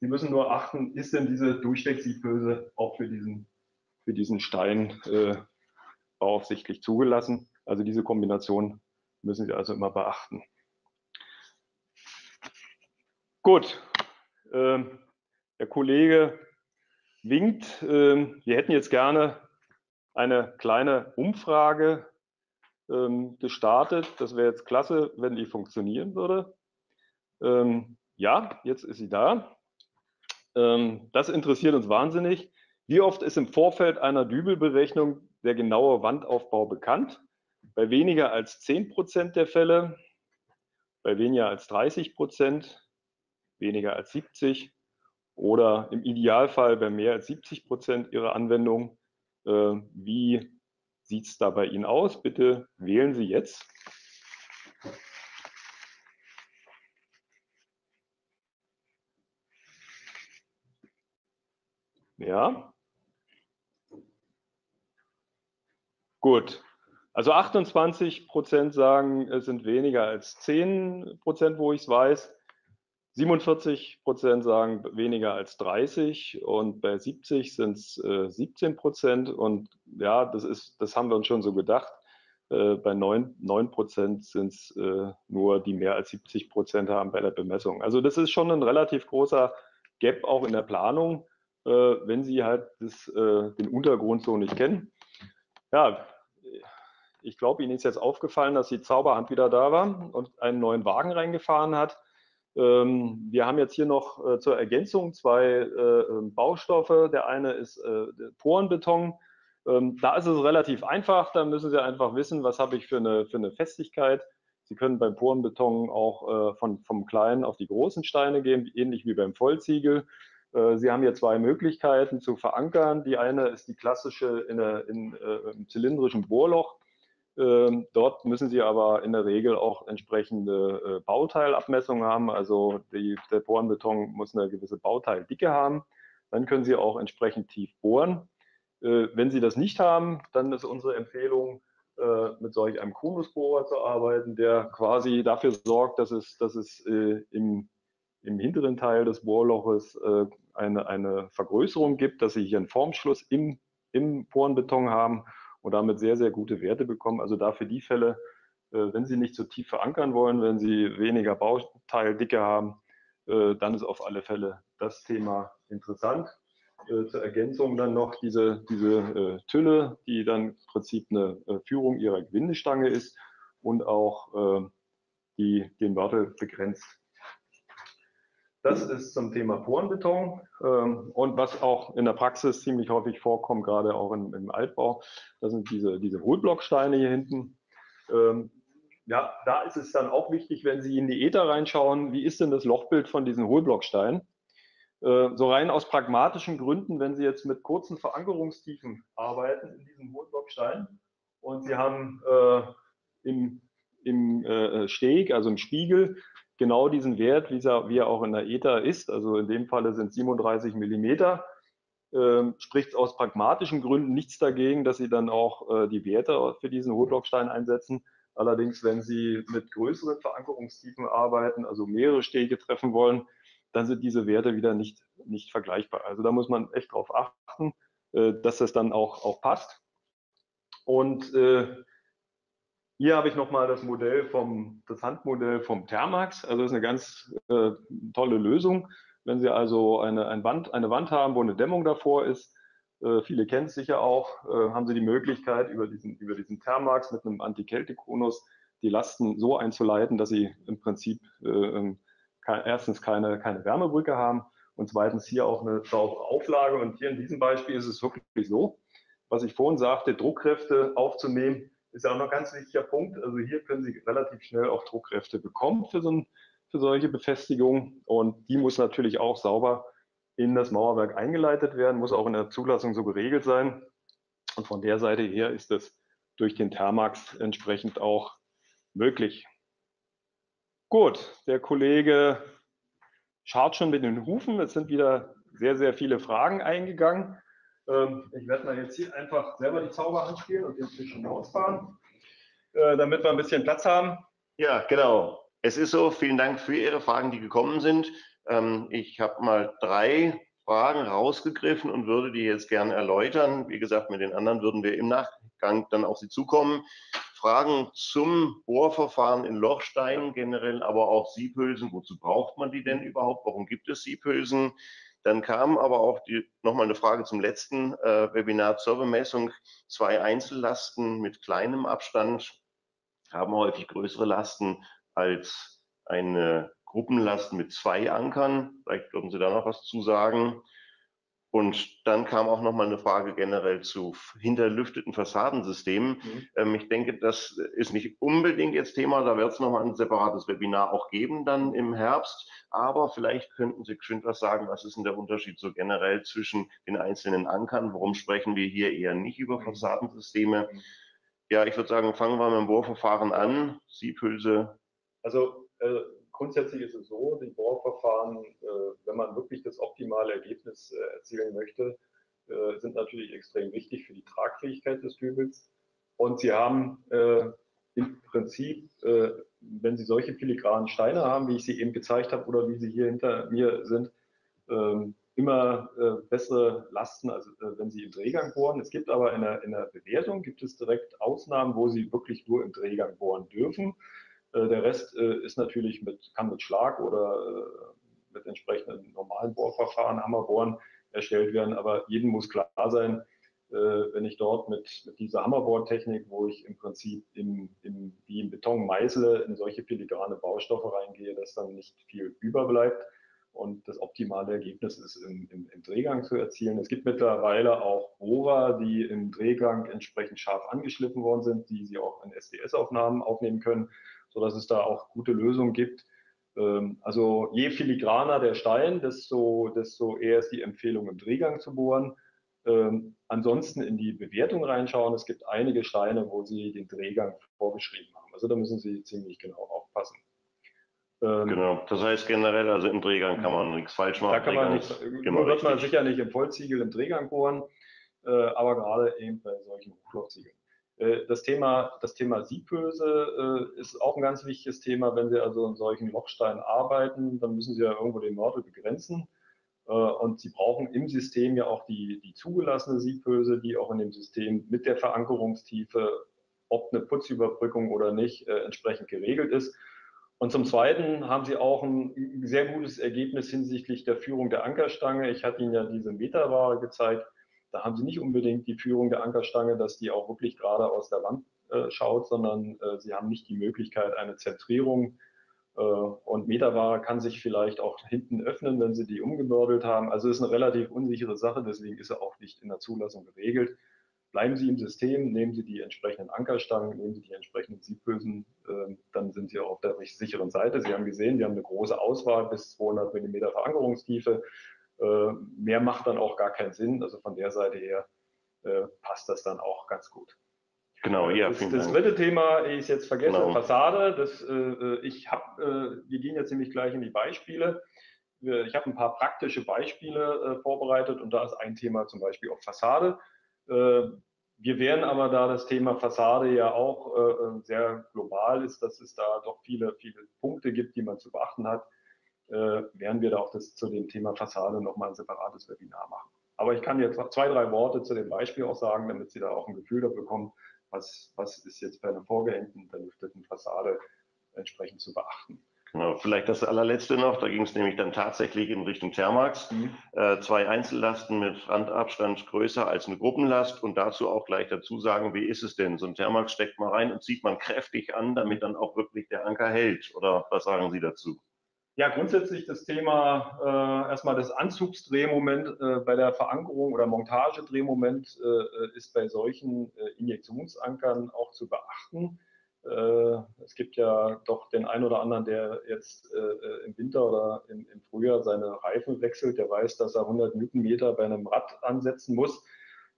Sie müssen nur achten, ist denn diese Durchsteck-Siebhülse auch für diesen Stein bauaufsichtlich zugelassen. Also diese Kombination müssen Sie also immer beachten. Gut, der Kollege winkt. Wir hätten jetzt gerne eine kleine Umfrage gestartet. Das wäre jetzt klasse, wenn die funktionieren würde. Ja, jetzt ist sie da. Das interessiert uns wahnsinnig. Wie oft ist im Vorfeld einer Dübelberechnung der genaue Wandaufbau bekannt? Bei weniger als 10% der Fälle, bei weniger als 30%, weniger als 70% oder im Idealfall bei mehr als 70% Ihrer Anwendung. Wie sieht es da bei Ihnen aus? Bitte wählen Sie jetzt. Ja. Gut. Also 28% sagen, es sind weniger als 10%, wo ich es weiß. 47% sagen weniger als 30, und bei 70 sind es 17%. Und ja, das haben wir uns schon so gedacht. Bei 9% sind es nur die mehr als 70% haben bei der Bemessung. Also das ist schon ein relativ großer Gap auch in der Planung, wenn Sie halt den Untergrund so nicht kennen. Ja, ich glaube, Ihnen ist jetzt aufgefallen, dass die Zauberhand wieder da war und einen neuen Wagen reingefahren hat. Wir haben jetzt hier noch zur Ergänzung 2 Baustoffe. Der eine ist Porenbeton. Da ist es relativ einfach. Da müssen Sie einfach wissen, was habe ich für eine Festigkeit. Sie können beim Porenbeton auch vom kleinen auf die großen Steine gehen, ähnlich wie beim Vollziegel. Sie haben hier 2 Möglichkeiten zu verankern. Die eine ist die klassische im zylindrischen Bohrloch. Dort müssen Sie aber in der Regel auch entsprechende Bauteilabmessungen haben, also der Porenbeton muss eine gewisse Bauteildicke haben. Dann können Sie auch entsprechend tief bohren. Wenn Sie das nicht haben, dann ist unsere Empfehlung, mit solch einem Konusbohrer zu arbeiten, der quasi dafür sorgt, dass es im hinteren Teil des Bohrloches eine Vergrößerung gibt, dass Sie hier einen Formschluss im Porenbeton haben und damit sehr, sehr gute Werte bekommen. Also dafür die Fälle, wenn Sie nicht so tief verankern wollen, wenn Sie weniger Bauteildicke haben, dann ist auf alle Fälle das Thema interessant. Zur Ergänzung dann noch diese Tülle, die dann im Prinzip eine Führung Ihrer Gewindestange ist und auch den Mörtel begrenzt. Das ist zum Thema Porenbeton und was auch in der Praxis ziemlich häufig vorkommt, gerade auch im Altbau, das sind diese Hohlblocksteine hier hinten. Ja, da ist es dann auch wichtig, wenn Sie in die ETA reinschauen, wie ist denn das Lochbild von diesen Hohlblocksteinen? So rein aus pragmatischen Gründen, wenn Sie jetzt mit kurzen Verankerungstiefen arbeiten in diesem Hohlblockstein und Sie haben im Steg, also im Spiegel, genau diesen Wert, wie er auch in der ETA ist, also in dem Falle sind 37 Millimeter, spricht aus pragmatischen Gründen nichts dagegen, dass Sie dann auch die Werte für diesen Hohlblockstein einsetzen. Allerdings, wenn Sie mit größeren Verankerungstiefen arbeiten, also mehrere Stege treffen wollen, dann sind diese Werte wieder nicht vergleichbar. Also da muss man echt drauf achten, dass das dann auch passt. Und hier habe ich nochmal das Modell das Handmodell vom Thermax. Also das ist eine ganz tolle Lösung. Wenn Sie also eine Wand haben, wo eine Dämmung davor ist, viele kennen es sicher auch, haben Sie die Möglichkeit, über diesen Thermax mit einem Antikeltikkonus die Lasten so einzuleiten, dass Sie im Prinzip erstens keine Wärmebrücke haben und zweitens hier auch eine saubere Auflage. Und hier in diesem Beispiel ist es wirklich so, was ich vorhin sagte, Druckkräfte aufzunehmen, ist auch noch ein ganz wichtiger Punkt. Also hier können Sie relativ schnell auch Druckkräfte bekommen für solche Befestigungen. Und die muss natürlich auch sauber in das Mauerwerk eingeleitet werden, muss auch in der Zulassung so geregelt sein. Und von der Seite her ist das durch den Thermax entsprechend auch möglich. Gut, der Kollege schaut schon mit den Hufen. Es sind wieder sehr, sehr viele Fragen eingegangen. Ich werde mal jetzt hier einfach selber die Zauber anspielen und den Tisch rausfahren, damit wir ein bisschen Platz haben. Ja, genau. Es ist so. Vielen Dank für Ihre Fragen, die gekommen sind. Ich habe mal 3 Fragen rausgegriffen und würde die jetzt gerne erläutern. Wie gesagt, mit den anderen würden wir im Nachgang dann auf Sie zukommen. Fragen zum Bohrverfahren in Lochsteinen generell, aber auch Siebhülsen. Wozu braucht man die denn überhaupt? Warum gibt es Siebhülsen? Dann kam aber auch nochmal eine Frage zum letzten Webinar zur Bemessung. 2 Einzellasten mit kleinem Abstand haben häufig größere Lasten als eine Gruppenlast mit 2 Ankern. Vielleicht würden Sie da noch was zu sagen. Und dann kam auch nochmal eine Frage generell zu hinterlüfteten Fassadensystemen. Ich denke, das ist nicht unbedingt jetzt Thema. Da wird es nochmal ein separates Webinar auch geben dann im Herbst. Aber vielleicht könnten Sie schön was sagen, was ist denn der Unterschied so generell zwischen den einzelnen Ankern? Warum sprechen wir hier eher nicht über Fassadensysteme? Ja, ich würde sagen, fangen wir mit dem Bohrverfahren an. Siebhülse. Also grundsätzlich ist es so, die Bohrverfahren, wenn man wirklich das optimale Ergebnis erzielen möchte, sind natürlich extrem wichtig für die Tragfähigkeit des Dübels. Und Sie haben im Prinzip, wenn Sie solche filigranen Steine haben, wie ich sie eben gezeigt habe oder wie sie hier hinter mir sind, immer bessere Lasten, als wenn Sie im Drehgang bohren. Es gibt aber in der Bewertung gibt es direkt Ausnahmen, wo Sie wirklich nur im Drehgang bohren dürfen. Der Rest ist natürlich kann mit Schlag oder mit entsprechenden normalen Bohrverfahren, Hammerbohren erstellt werden. Aber jedem muss klar sein, wenn ich dort mit dieser Hammerbohrtechnik, wo ich im Prinzip wie im Beton meißle, in solche filigrane Baustoffe reingehe, dass dann nicht viel überbleibt. Und das optimale Ergebnis ist im Drehgang zu erzielen. Es gibt mittlerweile auch Bohrer, die im Drehgang entsprechend scharf angeschliffen worden sind, die Sie auch in SDS-Aufnahmen aufnehmen können, sodass es da auch gute Lösungen gibt. Also je filigraner der Stein, desto eher ist die Empfehlung, im Drehgang zu bohren. Ansonsten in die Bewertung reinschauen. Es gibt einige Steine, wo Sie den Drehgang vorgeschrieben haben. Also da müssen Sie ziemlich genau aufpassen. Genau, das heißt generell, also im Drehgang kann man nichts falsch machen. Da kann man nicht, wird man sicher nicht im Vollziegel im Drehgang bohren, aber gerade eben bei solchen Hochlochziegeln. Das Thema Siebhülse ist auch ein ganz wichtiges Thema. Wenn Sie also in solchen Lochsteinen arbeiten, dann müssen Sie ja irgendwo den Mörtel begrenzen. Und Sie brauchen im System ja auch die zugelassene Siebhülse, die auch in dem System mit der Verankerungstiefe, ob eine Putzüberbrückung oder nicht, entsprechend geregelt ist. Und zum Zweiten haben Sie auch ein sehr gutes Ergebnis hinsichtlich der Führung der Ankerstange. Ich hatte Ihnen ja diese Meterware gezeigt. Da haben Sie nicht unbedingt die Führung der Ankerstange, dass die auch wirklich gerade aus der Wand schaut, sondern Sie haben nicht die Möglichkeit, eine Zentrierung Und Metaware kann sich vielleicht auch hinten öffnen, wenn Sie die umgemördelt haben. Also ist eine relativ unsichere Sache, deswegen ist er auch nicht in der Zulassung geregelt. Bleiben Sie im System, nehmen Sie die entsprechenden Ankerstangen, nehmen Sie die entsprechenden Siebhülsen, dann sind Sie auch auf der sicheren Seite. Sie haben gesehen, wir haben eine große Auswahl bis 200 mm Verankerungstiefe. Mehr macht dann auch gar keinen Sinn. Also von der Seite her passt das dann auch ganz gut. Genau, ja, das dritte Thema ist jetzt vergessen, genau. Fassade. Wir gehen jetzt nämlich gleich in die Beispiele. Ich habe ein paar praktische Beispiele vorbereitet und da ist ein Thema zum Beispiel auch Fassade. Wir werden aber, da das Thema Fassade ja auch sehr global ist, dass es da doch viele, viele Punkte gibt, die man zu beachten hat, werden wir da auch zu dem Thema Fassade nochmal ein separates Webinar machen. Aber ich kann jetzt zwei, drei Worte zu dem Beispiel auch sagen, damit Sie da auch ein Gefühl dafür bekommen, was ist jetzt bei einer vorgehängten, belüfteten Fassade entsprechend zu beachten. Genau, vielleicht das allerletzte noch, da ging es nämlich dann tatsächlich in Richtung Thermax. Zwei Einzellasten mit Randabstand größer als eine Gruppenlast und dazu auch gleich dazu sagen, wie ist es denn? So ein Thermax steckt man rein und zieht man kräftig an, damit dann auch wirklich der Anker hält. Oder was sagen Sie dazu? Ja, grundsätzlich das Thema erstmal das Anzugsdrehmoment bei der Verankerung oder Montagedrehmoment ist bei solchen Injektionsankern auch zu beachten. Es gibt ja doch den einen oder anderen, der jetzt im Winter oder im Frühjahr seine Reifen wechselt, der weiß, dass er 100 Newtonmeter bei einem Rad ansetzen muss.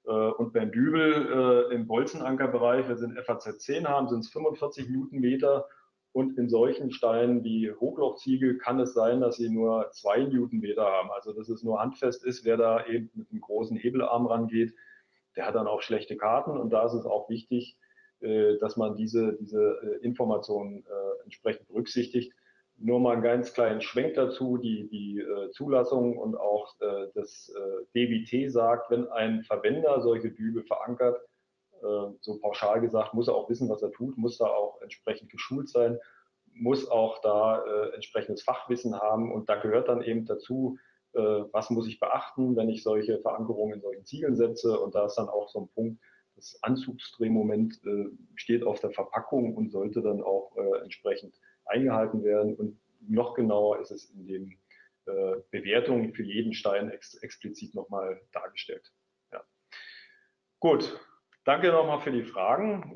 Und beim Dübel im Bolzenankerbereich, wir sind FAZ 10 haben, sind es 45 Newtonmeter. Und in solchen Steinen wie Hochlochziegel kann es sein, dass sie nur 2 Newtonmeter haben. Also dass es nur handfest ist, wer da eben mit einem großen Hebelarm rangeht, der hat dann auch schlechte Karten. Und da ist es auch wichtig, dass man diese Informationen entsprechend berücksichtigt. Nur mal einen ganz kleinen Schwenk dazu, die Zulassung und auch das DWT sagt, wenn ein Verwender solche Dübel verankert, so pauschal gesagt, muss er auch wissen, was er tut, muss da auch entsprechend geschult sein, muss auch da entsprechendes Fachwissen haben und da gehört dann eben dazu, was muss ich beachten, wenn ich solche Verankerungen in solchen Ziegeln setze und da ist dann auch so ein Punkt, das Anzugsdrehmoment steht auf der Verpackung und sollte dann auch entsprechend eingehalten werden und noch genauer ist es in den Bewertungen für jeden Stein explizit nochmal dargestellt. Ja. Gut. Danke nochmal für die Fragen.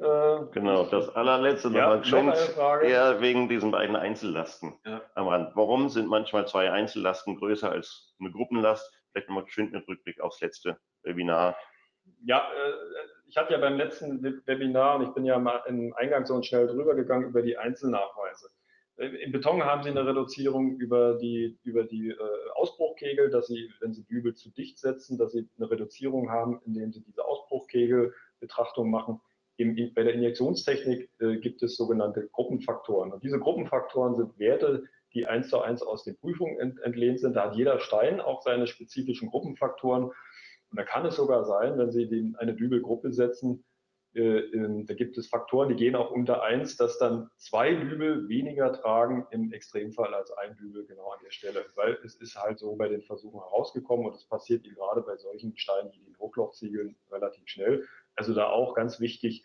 Genau, das allerletzte nochmal eher wegen diesen beiden Einzellasten am Rand. Warum sind manchmal zwei Einzellasten größer als eine Gruppenlast? Vielleicht nochmal geschwind mit Rückblick aufs letzte Webinar. Ja, ich hatte ja beim letzten Webinar, und ich bin ja mal im Eingang so schnell drüber gegangen, über die Einzelnachweise. Im Beton haben Sie eine Reduzierung über die Ausbruchkegel, dass Sie, wenn Sie Dübel zu dicht setzen, dass Sie eine Reduzierung haben, indem Sie diese Ausbruchkegelbetrachtung machen. Bei der Injektionstechnik gibt es sogenannte Gruppenfaktoren. Und diese Gruppenfaktoren sind Werte, die 1:1 aus den Prüfungen entlehnt sind. Da hat jeder Stein auch seine spezifischen Gruppenfaktoren. Und da kann es sogar sein, wenn Sie eine Dübelgruppe setzen, da gibt es Faktoren, die gehen auch unter 1, dass dann 2 Dübel weniger tragen im Extremfall als ein Dübel genau an der Stelle. Weil es ist halt so bei den Versuchen herausgekommen und es passiert eben gerade bei solchen Steinen wie den Hochlochziegeln relativ schnell. Also da auch ganz wichtig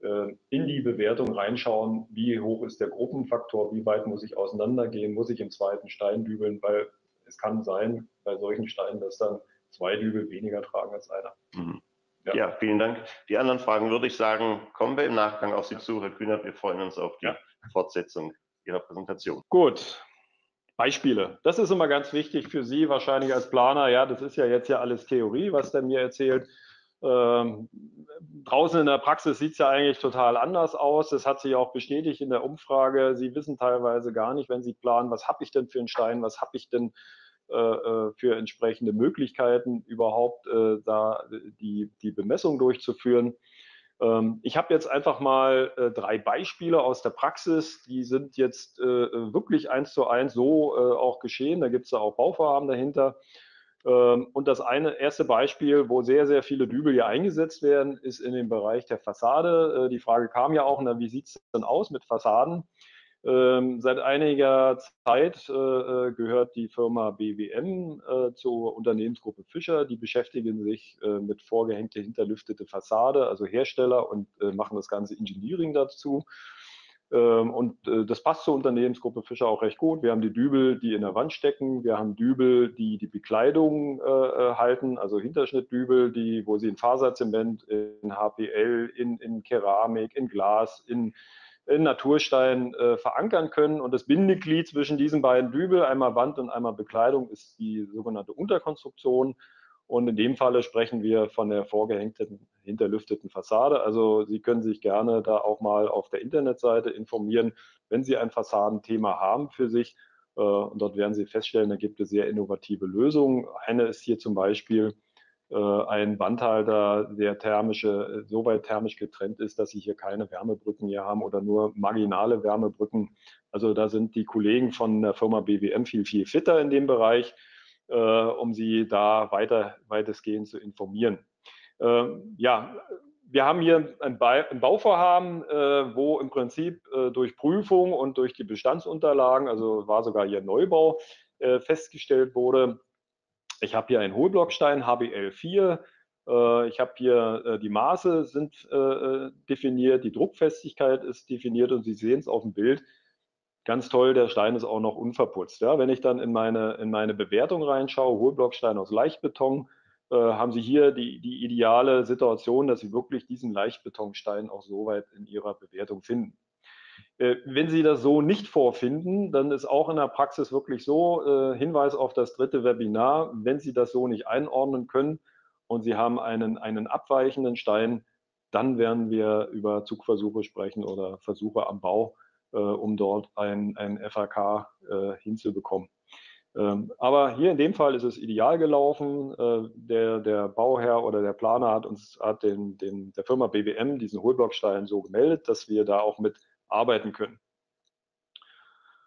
in die Bewertung reinschauen, wie hoch ist der Gruppenfaktor, wie weit muss ich auseinandergehen, muss ich im zweiten Stein dübeln, weil es kann sein bei solchen Steinen, dass dann 2 Dübel weniger tragen als einer. Mhm. Ja, vielen Dank. Die anderen Fragen würde ich sagen, kommen wir im Nachgang auf Sie zu, Herr Kühnert. Wir freuen uns auf die Fortsetzung Ihrer Präsentation. Gut, Beispiele. Das ist immer ganz wichtig für Sie wahrscheinlich als Planer. Ja, das ist ja jetzt ja alles Theorie, was der mir erzählt. Draußen in der Praxis sieht es ja eigentlich total anders aus. Das hat sich auch bestätigt in der Umfrage. Sie wissen teilweise gar nicht, wenn Sie planen, was habe ich denn für einen Stein, was habe ich denn für entsprechende Möglichkeiten überhaupt da die Bemessung durchzuführen. Ich habe jetzt einfach mal 3 Beispiele aus der Praxis, die sind jetzt wirklich 1:1 so auch geschehen, da gibt es ja auch Bauvorhaben dahinter. Und das erste Beispiel, wo sehr, sehr viele Dübel hier eingesetzt werden, ist in dem Bereich der Fassade. Die Frage kam ja auch, na, wie sieht es denn aus mit Fassaden? Seit einiger Zeit gehört die Firma BWM zur Unternehmensgruppe Fischer. Die beschäftigen sich mit vorgehängte, hinterlüftete Fassade, also Hersteller, und machen das ganze Engineering dazu. Und das passt zur Unternehmensgruppe Fischer auch recht gut. Wir haben die Dübel, die in der Wand stecken. Wir haben Dübel, die die Bekleidung halten, also Hinterschnittdübel, wo sie in Faserzement, in HPL, in Keramik, in Glas, in Naturstein verankern können. Und das Bindeglied zwischen diesen beiden Dübel, einmal Wand und einmal Bekleidung, ist die sogenannte Unterkonstruktion. Und in dem Falle sprechen wir von der vorgehängten, hinterlüfteten Fassade. Also Sie können sich gerne da auch mal auf der Internetseite informieren, wenn Sie ein Fassadenthema haben für sich. Und dort werden Sie feststellen, da gibt es sehr innovative Lösungen. Eine ist hier zum Beispiel ein Wandhalter, der so weit thermisch getrennt ist, dass Sie hier keine Wärmebrücken hier haben oder nur marginale Wärmebrücken. Also da sind die Kollegen von der Firma BWM viel, viel fitter in dem Bereich, um Sie da weitestgehend zu informieren. Ja, wir haben hier ein Bauvorhaben, wo im Prinzip durch Prüfung und durch die Bestandsunterlagen, also war sogar hier Neubau, festgestellt wurde, ich habe hier einen Hohlblockstein, HBL4, ich habe hier die Maße sind definiert, die Druckfestigkeit ist definiert und Sie sehen es auf dem Bild. Ganz toll, der Stein ist auch noch unverputzt. Ja, wenn ich dann in meine Bewertung reinschaue, Hohlblockstein aus Leichtbeton, haben Sie hier die ideale Situation, dass Sie wirklich diesen Leichtbetonstein auch soweit in Ihrer Bewertung finden. Wenn Sie das so nicht vorfinden, dann ist auch in der Praxis wirklich so, Hinweis auf das dritte Webinar, wenn Sie das so nicht einordnen können und Sie haben einen abweichenden Stein, dann werden wir über Zugversuche sprechen oder Versuche am Bau, um dort ein FAK hinzubekommen. Aber hier in dem Fall ist es ideal gelaufen. Der Bauherr oder der Planer hat der Firma BWM diesen Hohlblockstein so gemeldet, dass wir da auch mit arbeiten können.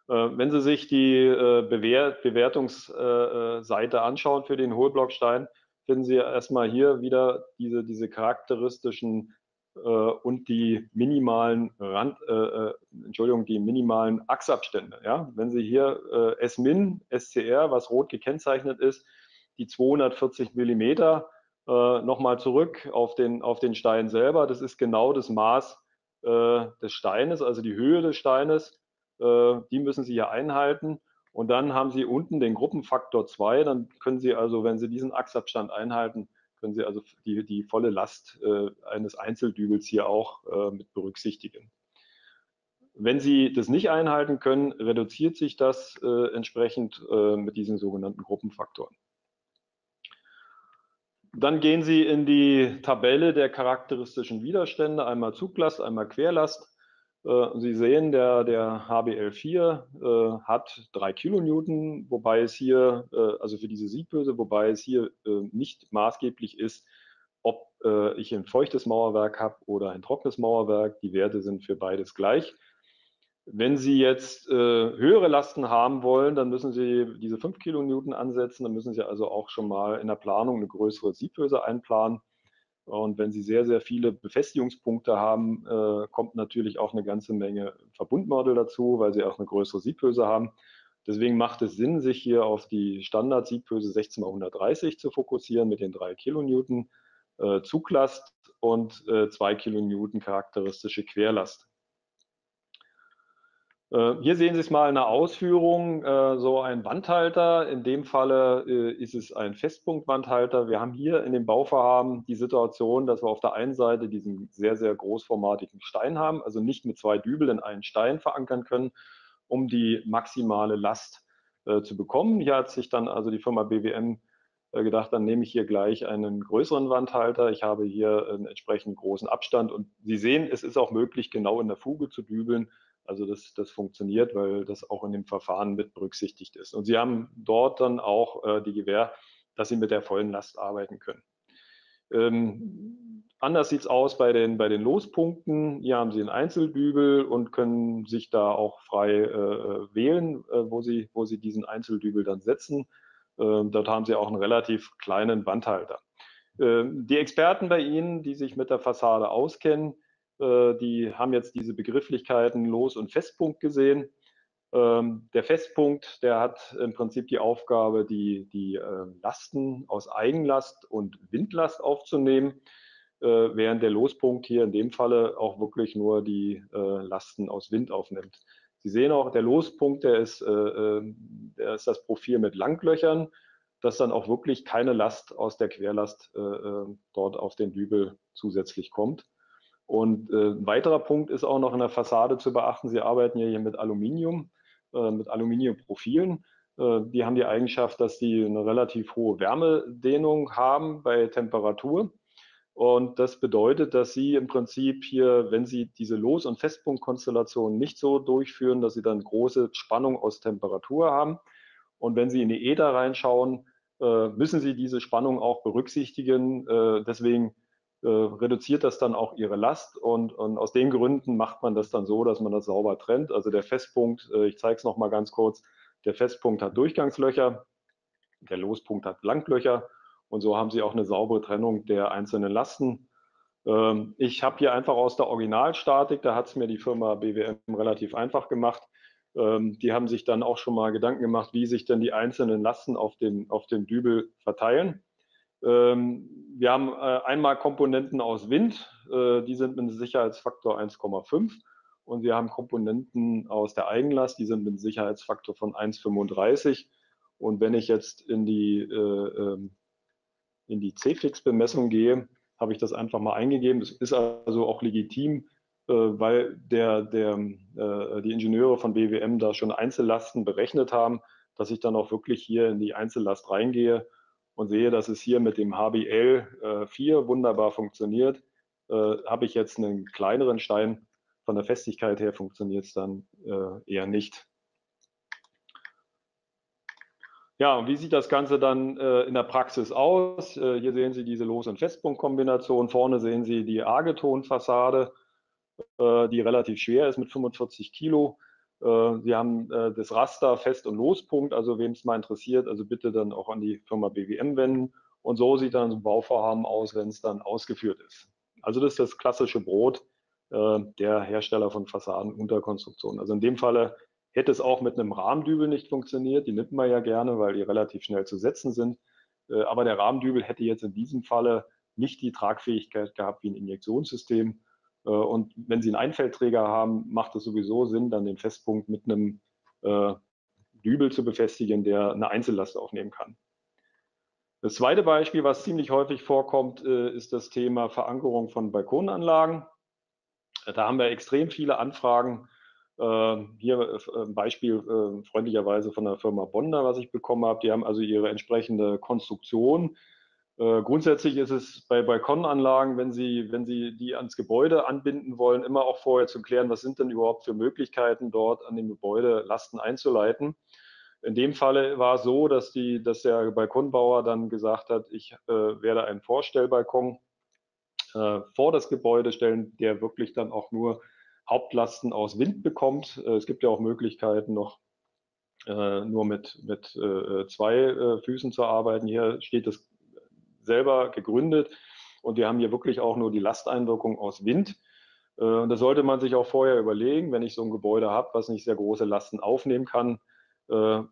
Wenn Sie sich die Bewertungsseite anschauen für den Hohlblockstein, finden Sie erstmal hier wieder diese charakteristischen und die minimalen Achsabstände. Ja? Wenn Sie hier S-Min, SCR, was rot gekennzeichnet ist, die 240 mm nochmal zurück auf den Stein selber, das ist genau das Maß des Steines, also die Höhe des Steines, die müssen Sie hier einhalten. Und dann haben Sie unten den Gruppenfaktor 2, dann können Sie also, wenn Sie diesen Achsabstand einhalten, können Sie also die volle Last eines Einzeldübels hier auch mit berücksichtigen. Wenn Sie das nicht einhalten können, reduziert sich das entsprechend mit diesen sogenannten Gruppenfaktoren. Dann gehen Sie in die Tabelle der charakteristischen Widerstände, einmal Zuglast, einmal Querlast. Sie sehen, der HBL4 hat 3 Kilonewton, wobei es hier, also für diese Siegböse, wobei es hier nicht maßgeblich ist, ob ich ein feuchtes Mauerwerk habe oder ein trockenes Mauerwerk. Die Werte sind für beides gleich. Wenn Sie jetzt höhere Lasten haben wollen, dann müssen Sie diese 5 Kilonewton ansetzen. Dann müssen Sie also auch schon mal in der Planung eine größere Siegböse einplanen. Und wenn Sie sehr, sehr viele Befestigungspunkte haben, kommt natürlich auch eine ganze Menge Verbundmodel dazu, weil Sie auch eine größere Siebhöse haben. Deswegen macht es Sinn, sich hier auf die Standard-Siebhöse 16x130 zu fokussieren mit den 3 Kilonewton Zuglast und 2 Kilonewton charakteristische Querlast. Hier sehen Sie es mal in einer Ausführung, so ein Wandhalter. In dem Falle ist es ein Festpunktwandhalter. Wir haben hier in dem Bauvorhaben die Situation, dass wir auf der einen Seite diesen sehr, sehr großformatigen Stein haben, also nicht mit 2 Dübel in einen Stein verankern können, um die maximale Last zu bekommen. Hier hat sich dann also die Firma BWM gedacht, dann nehme ich hier gleich einen größeren Wandhalter. Ich habe hier einen entsprechend großen Abstand und Sie sehen, es ist auch möglich, genau in der Fuge zu dübeln. Also das funktioniert, weil das auch in dem Verfahren mit berücksichtigt ist. Und Sie haben dort dann auch die Gewähr, dass Sie mit der vollen Last arbeiten können. Anders sieht es aus bei den Lospunkten. Hier haben Sie einen Einzeldübel und können sich da auch frei wählen, wo Sie diesen Einzeldübel dann setzen. Dort haben Sie auch einen relativ kleinen Wandhalter. Die Experten bei Ihnen, die sich mit der Fassade auskennen, die haben jetzt diese Begrifflichkeiten Los- und Festpunkt gesehen. Der Festpunkt, der hat im Prinzip die Aufgabe, die Lasten aus Eigenlast und Windlast aufzunehmen. während der Lospunkt hier in dem Falle auch wirklich nur die Lasten aus Wind aufnimmt. Sie sehen auch, der Lospunkt, der ist das Profil mit Langlöchern, dass dann auch wirklich keine Last aus der Querlast dort auf den Dübel zusätzlich kommt. Und ein weiterer Punkt ist auch noch in der Fassade zu beachten. Sie arbeiten ja hier mit Aluminiumprofilen. Die haben die Eigenschaft, dass sie eine relativ hohe Wärmedehnung haben bei Temperatur. Und das bedeutet, dass Sie im Prinzip hier, wenn Sie diese Los- und Festpunktkonstellation nicht so durchführen, dass Sie dann große Spannung aus Temperatur haben. Und wenn Sie in die ETA reinschauen, müssen Sie diese Spannung auch berücksichtigen. Deswegen reduziert das dann auch Ihre Last. Und aus den Gründen macht man das dann so, dass man das sauber trennt. Also der Festpunkt, ich zeige es nochmal ganz kurz, der Festpunkt hat Durchgangslöcher, der Lospunkt hat Langlöcher. Und so haben Sie auch eine saubere Trennung der einzelnen Lasten. Ich habe hier einfach aus der Originalstatik, da hat es mir die Firma BWM relativ einfach gemacht. Die haben sich dann auch schon mal Gedanken gemacht, wie sich denn die einzelnen Lasten auf dem Dübel verteilen. Wir haben einmal Komponenten aus Wind, die sind mit einem Sicherheitsfaktor 1,5. Und wir haben Komponenten aus der Eigenlast, die sind mit einem Sicherheitsfaktor von 1,35. Und wenn ich jetzt in die Cfix-Bemessung gehe, habe ich das einfach mal eingegeben. Das ist also auch legitim, weil die Ingenieure von BWM da schon Einzellasten berechnet haben, dass ich dann auch wirklich hier in die Einzellast reingehe und sehe, dass es hier mit dem HBL4 wunderbar funktioniert. Habe ich jetzt einen kleineren Stein, von der Festigkeit her funktioniert es dann eher nicht. Ja, und wie sieht das Ganze dann in der Praxis aus? Hier sehen Sie diese Los- und Festpunktkombination. Vorne sehen Sie die Argeton-Fassade, die relativ schwer ist mit 45 Kilo. Sie haben das Raster Fest- und Lospunkt, also wem es mal interessiert, also bitte dann auch an die Firma BWM wenden. Und so sieht dann so ein Bauvorhaben aus, wenn es dann ausgeführt ist. Also das ist das klassische Brot der Hersteller von Fassadenunterkonstruktionen. Also in dem Falle hätte es auch mit einem Rahmendübel nicht funktioniert, die nimmt man ja gerne, weil die relativ schnell zu setzen sind. Aber der Rahmendübel hätte jetzt in diesem Falle nicht die Tragfähigkeit gehabt wie ein Injektionssystem. Und wenn Sie einen Einfeldträger haben, macht es sowieso Sinn, dann den Festpunkt mit einem Dübel zu befestigen, der eine Einzellast aufnehmen kann. Das zweite Beispiel, was ziemlich häufig vorkommt, ist das Thema Verankerung von Balkonanlagen. Da haben wir extrem viele Anfragen. Hier ein Beispiel freundlicherweise von der Firma Bonder, was ich bekommen habe. Die haben also ihre entsprechende Konstruktion. Grundsätzlich ist es bei Balkonanlagen, wenn Sie die ans Gebäude anbinden wollen, immer auch vorher zu klären, was sind denn überhaupt für Möglichkeiten, dort an dem Gebäude Lasten einzuleiten. In dem Falle war es so, dass der Balkonbauer dann gesagt hat, ich werde einen Vorstellbalkon vor das Gebäude stellen, der wirklich dann auch nur Hauptlasten aus Wind bekommt. Es gibt ja auch Möglichkeiten, noch nur mit zwei Füßen zu arbeiten. Hier steht es selber gegründet und wir haben hier wirklich auch nur die Lasteinwirkung aus Wind. Und das sollte man sich auch vorher überlegen, wenn ich so ein Gebäude habe, was nicht sehr große Lasten aufnehmen kann,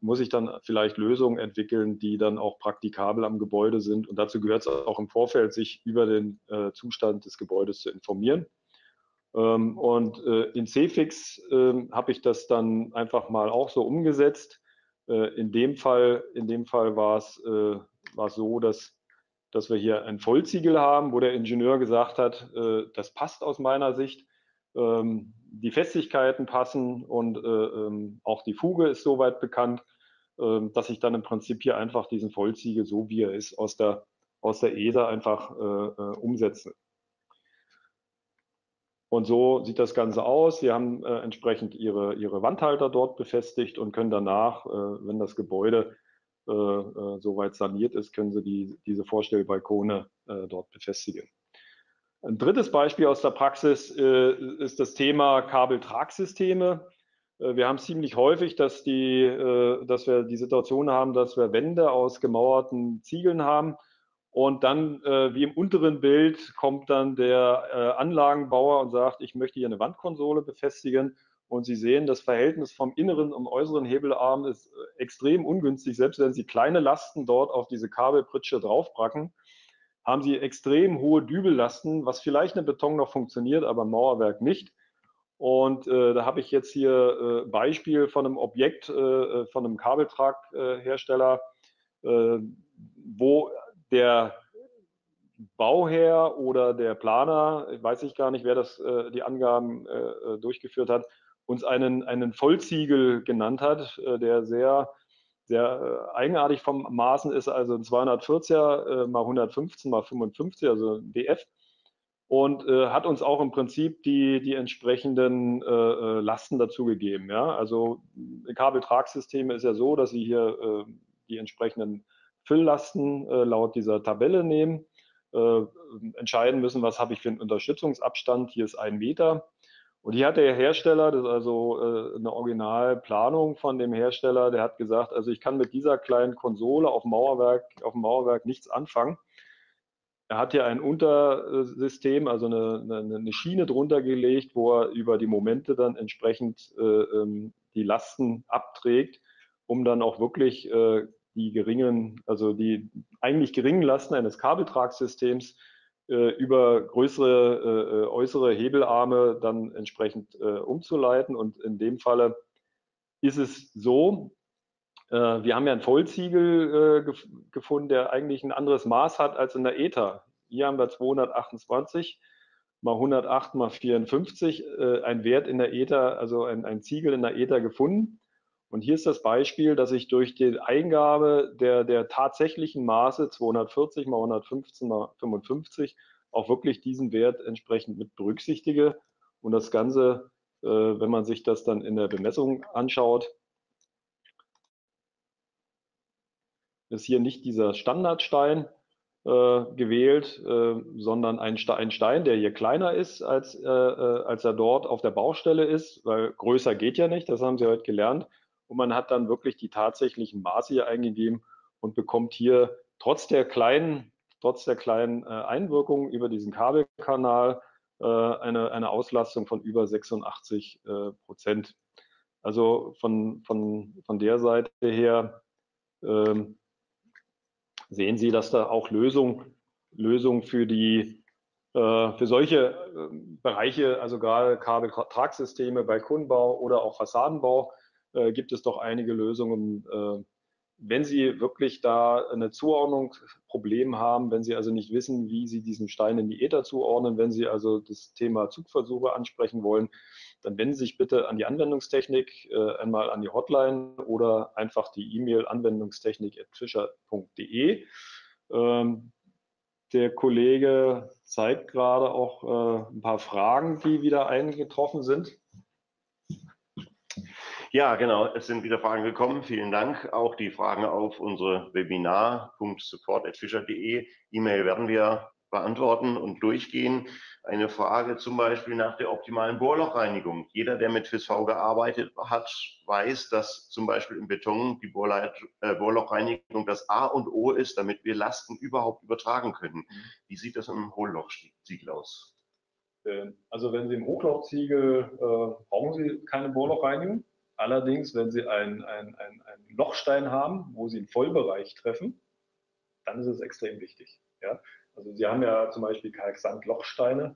muss ich dann vielleicht Lösungen entwickeln, die dann auch praktikabel am Gebäude sind. Und dazu gehört es auch im Vorfeld, sich über den Zustand des Gebäudes zu informieren. Und in Cfix habe ich das dann einfach mal auch so umgesetzt. In dem Fall war es so, dass wir hier einen Vollziegel haben, wo der Ingenieur gesagt hat, das passt aus meiner Sicht. Die Festigkeiten passen und auch die Fuge ist soweit bekannt, dass ich dann im Prinzip hier einfach diesen Vollziegel, so wie er ist, aus der ESA einfach umsetze. Und so sieht das Ganze aus. Sie haben entsprechend ihre Wandhalter dort befestigt und können danach, wenn das Gebäude soweit saniert ist, können Sie diese Vorstellbalkone dort befestigen. Ein drittes Beispiel aus der Praxis ist das Thema Kabeltragsysteme. Wir haben ziemlich häufig, dass wir die Situation haben, dass wir Wände aus gemauerten Ziegeln haben. Und dann, wie im unteren Bild, kommt dann der Anlagenbauer und sagt, ich möchte hier eine Wandkonsole befestigen. Und Sie sehen, das Verhältnis vom inneren und äußeren Hebelarm ist extrem ungünstig. Selbst wenn Sie kleine Lasten dort auf diese Kabelpritsche draufbracken, haben Sie extrem hohe Dübellasten, was vielleicht in Beton noch funktioniert, aber im Mauerwerk nicht. Und da habe ich jetzt hier Beispiel von einem Objekt, von einem Kabeltraghersteller, wo der Bauherr oder der Planer, weiß ich gar nicht, wer das die Angaben durchgeführt hat, uns einen Vollziegel genannt hat, der sehr, sehr eigenartig vom Maßen ist, also ein 240er mal 115 mal 55, also ein DF. Und hat uns auch im Prinzip die entsprechenden Lasten dazu gegeben. Ja? Also Kabeltragsysteme ist ja so, dass Sie hier die entsprechenden Fülllasten laut dieser Tabelle nehmen, entscheiden müssen, was habe ich für einen Unterstützungsabstand, hier ist 1 Meter. Und hier hat der Hersteller, das ist also eine Originalplanung von dem Hersteller, der hat gesagt, also ich kann mit dieser kleinen Konsole auf dem Mauerwerk nichts anfangen. Er hat hier ein Untersystem, also eine Schiene drunter gelegt, wo er über die Momente dann entsprechend die Lasten abträgt, um dann auch wirklich die eigentlich geringen Lasten eines Kabeltragssystems über größere äußere Hebelarme dann entsprechend umzuleiten. Und in dem Falle ist es so, wir haben ja einen Vollziegel gefunden, der eigentlich ein anderes Maß hat als in der ETA. Hier haben wir 228 mal 108 mal 54, ein Wert in der ETA, also ein Ziegel in der ETA gefunden. Und hier ist das Beispiel, dass ich durch die Eingabe der tatsächlichen Maße 240 mal 115 mal 55 auch wirklich diesen Wert entsprechend mit berücksichtige. Und das Ganze, wenn man sich das dann in der Bemessung anschaut, ist hier nicht dieser Standardstein gewählt, sondern ein Stein, der hier kleiner ist, als er dort auf der Baustelle ist, weil größer geht ja nicht, das haben Sie heute gelernt. Und man hat dann wirklich die tatsächlichen Maße hier eingegeben und bekommt hier trotz der kleinen Einwirkung über diesen Kabelkanal eine Auslastung von über 86%. Also von der Seite her sehen Sie, dass da auch Lösungen für solche Bereiche, also gerade Kabeltragsysteme, Balkonbau oder auch Fassadenbau, gibt es doch einige Lösungen, wenn Sie wirklich da eine Zuordnungsproblem haben, wenn Sie also nicht wissen, wie Sie diesen Stein in die ETA zuordnen, wenn Sie also das Thema Zugversuche ansprechen wollen, dann wenden Sie sich bitte an die Anwendungstechnik, einmal an die Hotline oder einfach die E-Mail anwendungstechnik@fischer.de. Der Kollege zeigt gerade auch ein paar Fragen, die wieder eingetroffen sind. Ja, genau. Es sind wieder Fragen gekommen. Vielen Dank. Auch die Fragen auf unsere webinar.support@fischer.de. E-Mail werden wir beantworten und durchgehen. Eine Frage zum Beispiel nach der optimalen Bohrlochreinigung. Jeder, der mit FISV gearbeitet hat, weiß, dass zum Beispiel im Beton die Bohrlochreinigung das A und O ist, damit wir Lasten überhaupt übertragen können. Wie sieht das im Hohllochziegel aus? Also wenn Sie im Hochlochziegel brauchen Sie keine Bohrlochreinigung. Allerdings, wenn Sie einen Lochstein haben, wo Sie einen Vollbereich treffen, dann ist es extrem wichtig. Ja? Also Sie haben ja zum Beispiel Kalksand-Lochsteine,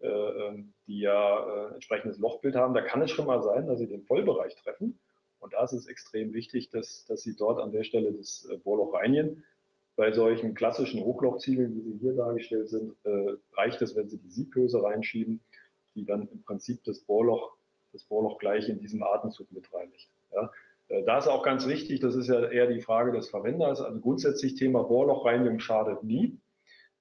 die ja entsprechendes Lochbild haben. Da kann es schon mal sein, dass Sie den Vollbereich treffen. Und da ist es extrem wichtig, dass Sie dort an der Stelle das Bohrloch reinigen. Bei solchen klassischen Hochlochziegeln, wie sie hier dargestellt sind, reicht es, wenn Sie die Siebhülse reinschieben, die dann im Prinzip das Bohrloch gleich in diesem Atemzug mit reinigt. Ja. Da ist auch ganz wichtig, das ist ja eher die Frage des Verwenders, also grundsätzlich Thema Bohrlochreinigung schadet nie.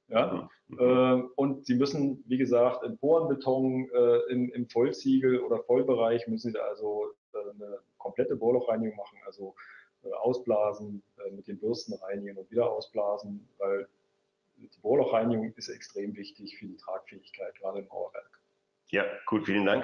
Ja. Und Sie müssen, wie gesagt, im Porenbeton, im Vollziegel oder Vollbereich müssen Sie also eine komplette Bohrlochreinigung machen, also ausblasen, mit den Bürsten reinigen und wieder ausblasen, weil die Bohrlochreinigung ist extrem wichtig für die Tragfähigkeit, gerade im Mauerwerk. Ja, gut, vielen Dank.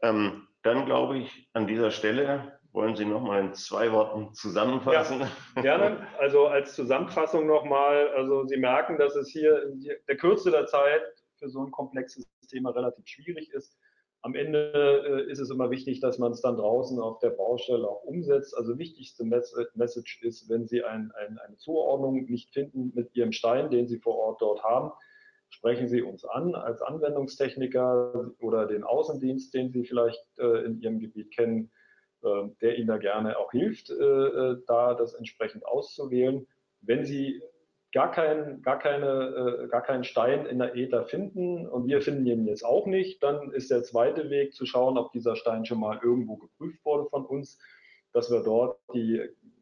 Dann glaube ich, an dieser Stelle wollen Sie noch mal in 2 Worten zusammenfassen. Ja, gerne. Also als Zusammenfassung noch mal, also Sie merken, dass es hier in der Kürze der Zeit für so ein komplexes Thema relativ schwierig ist. Am Ende ist es immer wichtig, dass man es dann draußen auf der Baustelle auch umsetzt. Also wichtigste Message ist, wenn Sie eine Zuordnung nicht finden mit Ihrem Stein, den Sie vor Ort dort haben, sprechen Sie uns an als Anwendungstechniker oder den Außendienst, den Sie vielleicht in Ihrem Gebiet kennen, der Ihnen da gerne auch hilft, da das entsprechend auszuwählen. Wenn Sie gar keinen Stein in der ETA finden und wir finden ihn jetzt auch nicht, dann ist der zweite Weg zu schauen, ob dieser Stein schon mal irgendwo geprüft wurde von uns, dass wir dort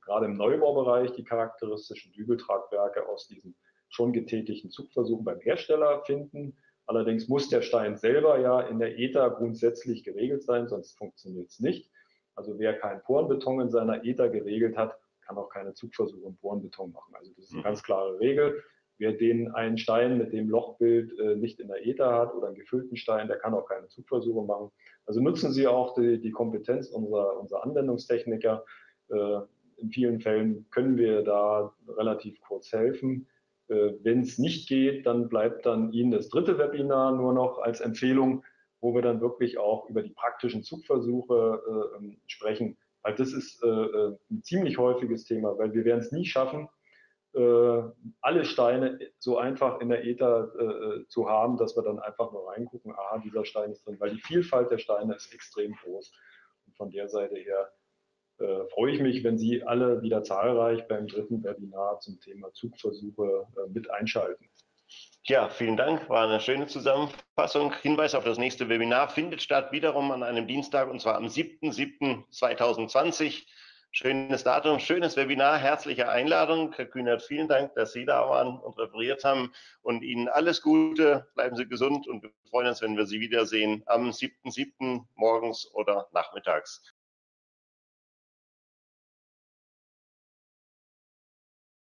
gerade im Neubaubereich die charakteristischen Dübeltragwerke aus diesen schon getätigten Zugversuchen beim Hersteller finden. Allerdings muss der Stein selber ja in der ETA grundsätzlich geregelt sein, sonst funktioniert es nicht. Also wer keinen Porenbeton in seiner ETA geregelt hat, kann auch keine Zugversuche im Porenbeton machen. Also das ist eine ganz klare Regel. Wer den einen Stein mit dem Lochbild nicht in der ETA hat oder einen gefüllten Stein, der kann auch keine Zugversuche machen. Also nutzen Sie auch die Kompetenz unserer Anwendungstechniker. In vielen Fällen können wir da relativ kurz helfen. Wenn es nicht geht, dann bleibt dann Ihnen das dritte Webinar nur noch als Empfehlung, wo wir dann wirklich auch über die praktischen Zugversuche sprechen. Weil das ist ein ziemlich häufiges Thema, weil wir werden es nie schaffen, alle Steine so einfach in der ETA zu haben, dass wir dann einfach nur reingucken, aha, dieser Stein ist drin, weil die Vielfalt der Steine ist extrem groß. Und von der Seite her freue ich mich, wenn Sie alle wieder zahlreich beim dritten Webinar zum Thema Zugversuche mit einschalten. Ja, vielen Dank. War eine schöne Zusammenfassung. Hinweis auf das nächste Webinar findet statt, wiederum an einem Dienstag, und zwar am 7.7.2020. Schönes Datum, schönes Webinar, herzliche Einladung. Herr Kühnert, vielen Dank, dass Sie da waren und referiert haben. Und Ihnen alles Gute, bleiben Sie gesund und wir freuen uns, wenn wir Sie wiedersehen am 7.7. morgens oder nachmittags.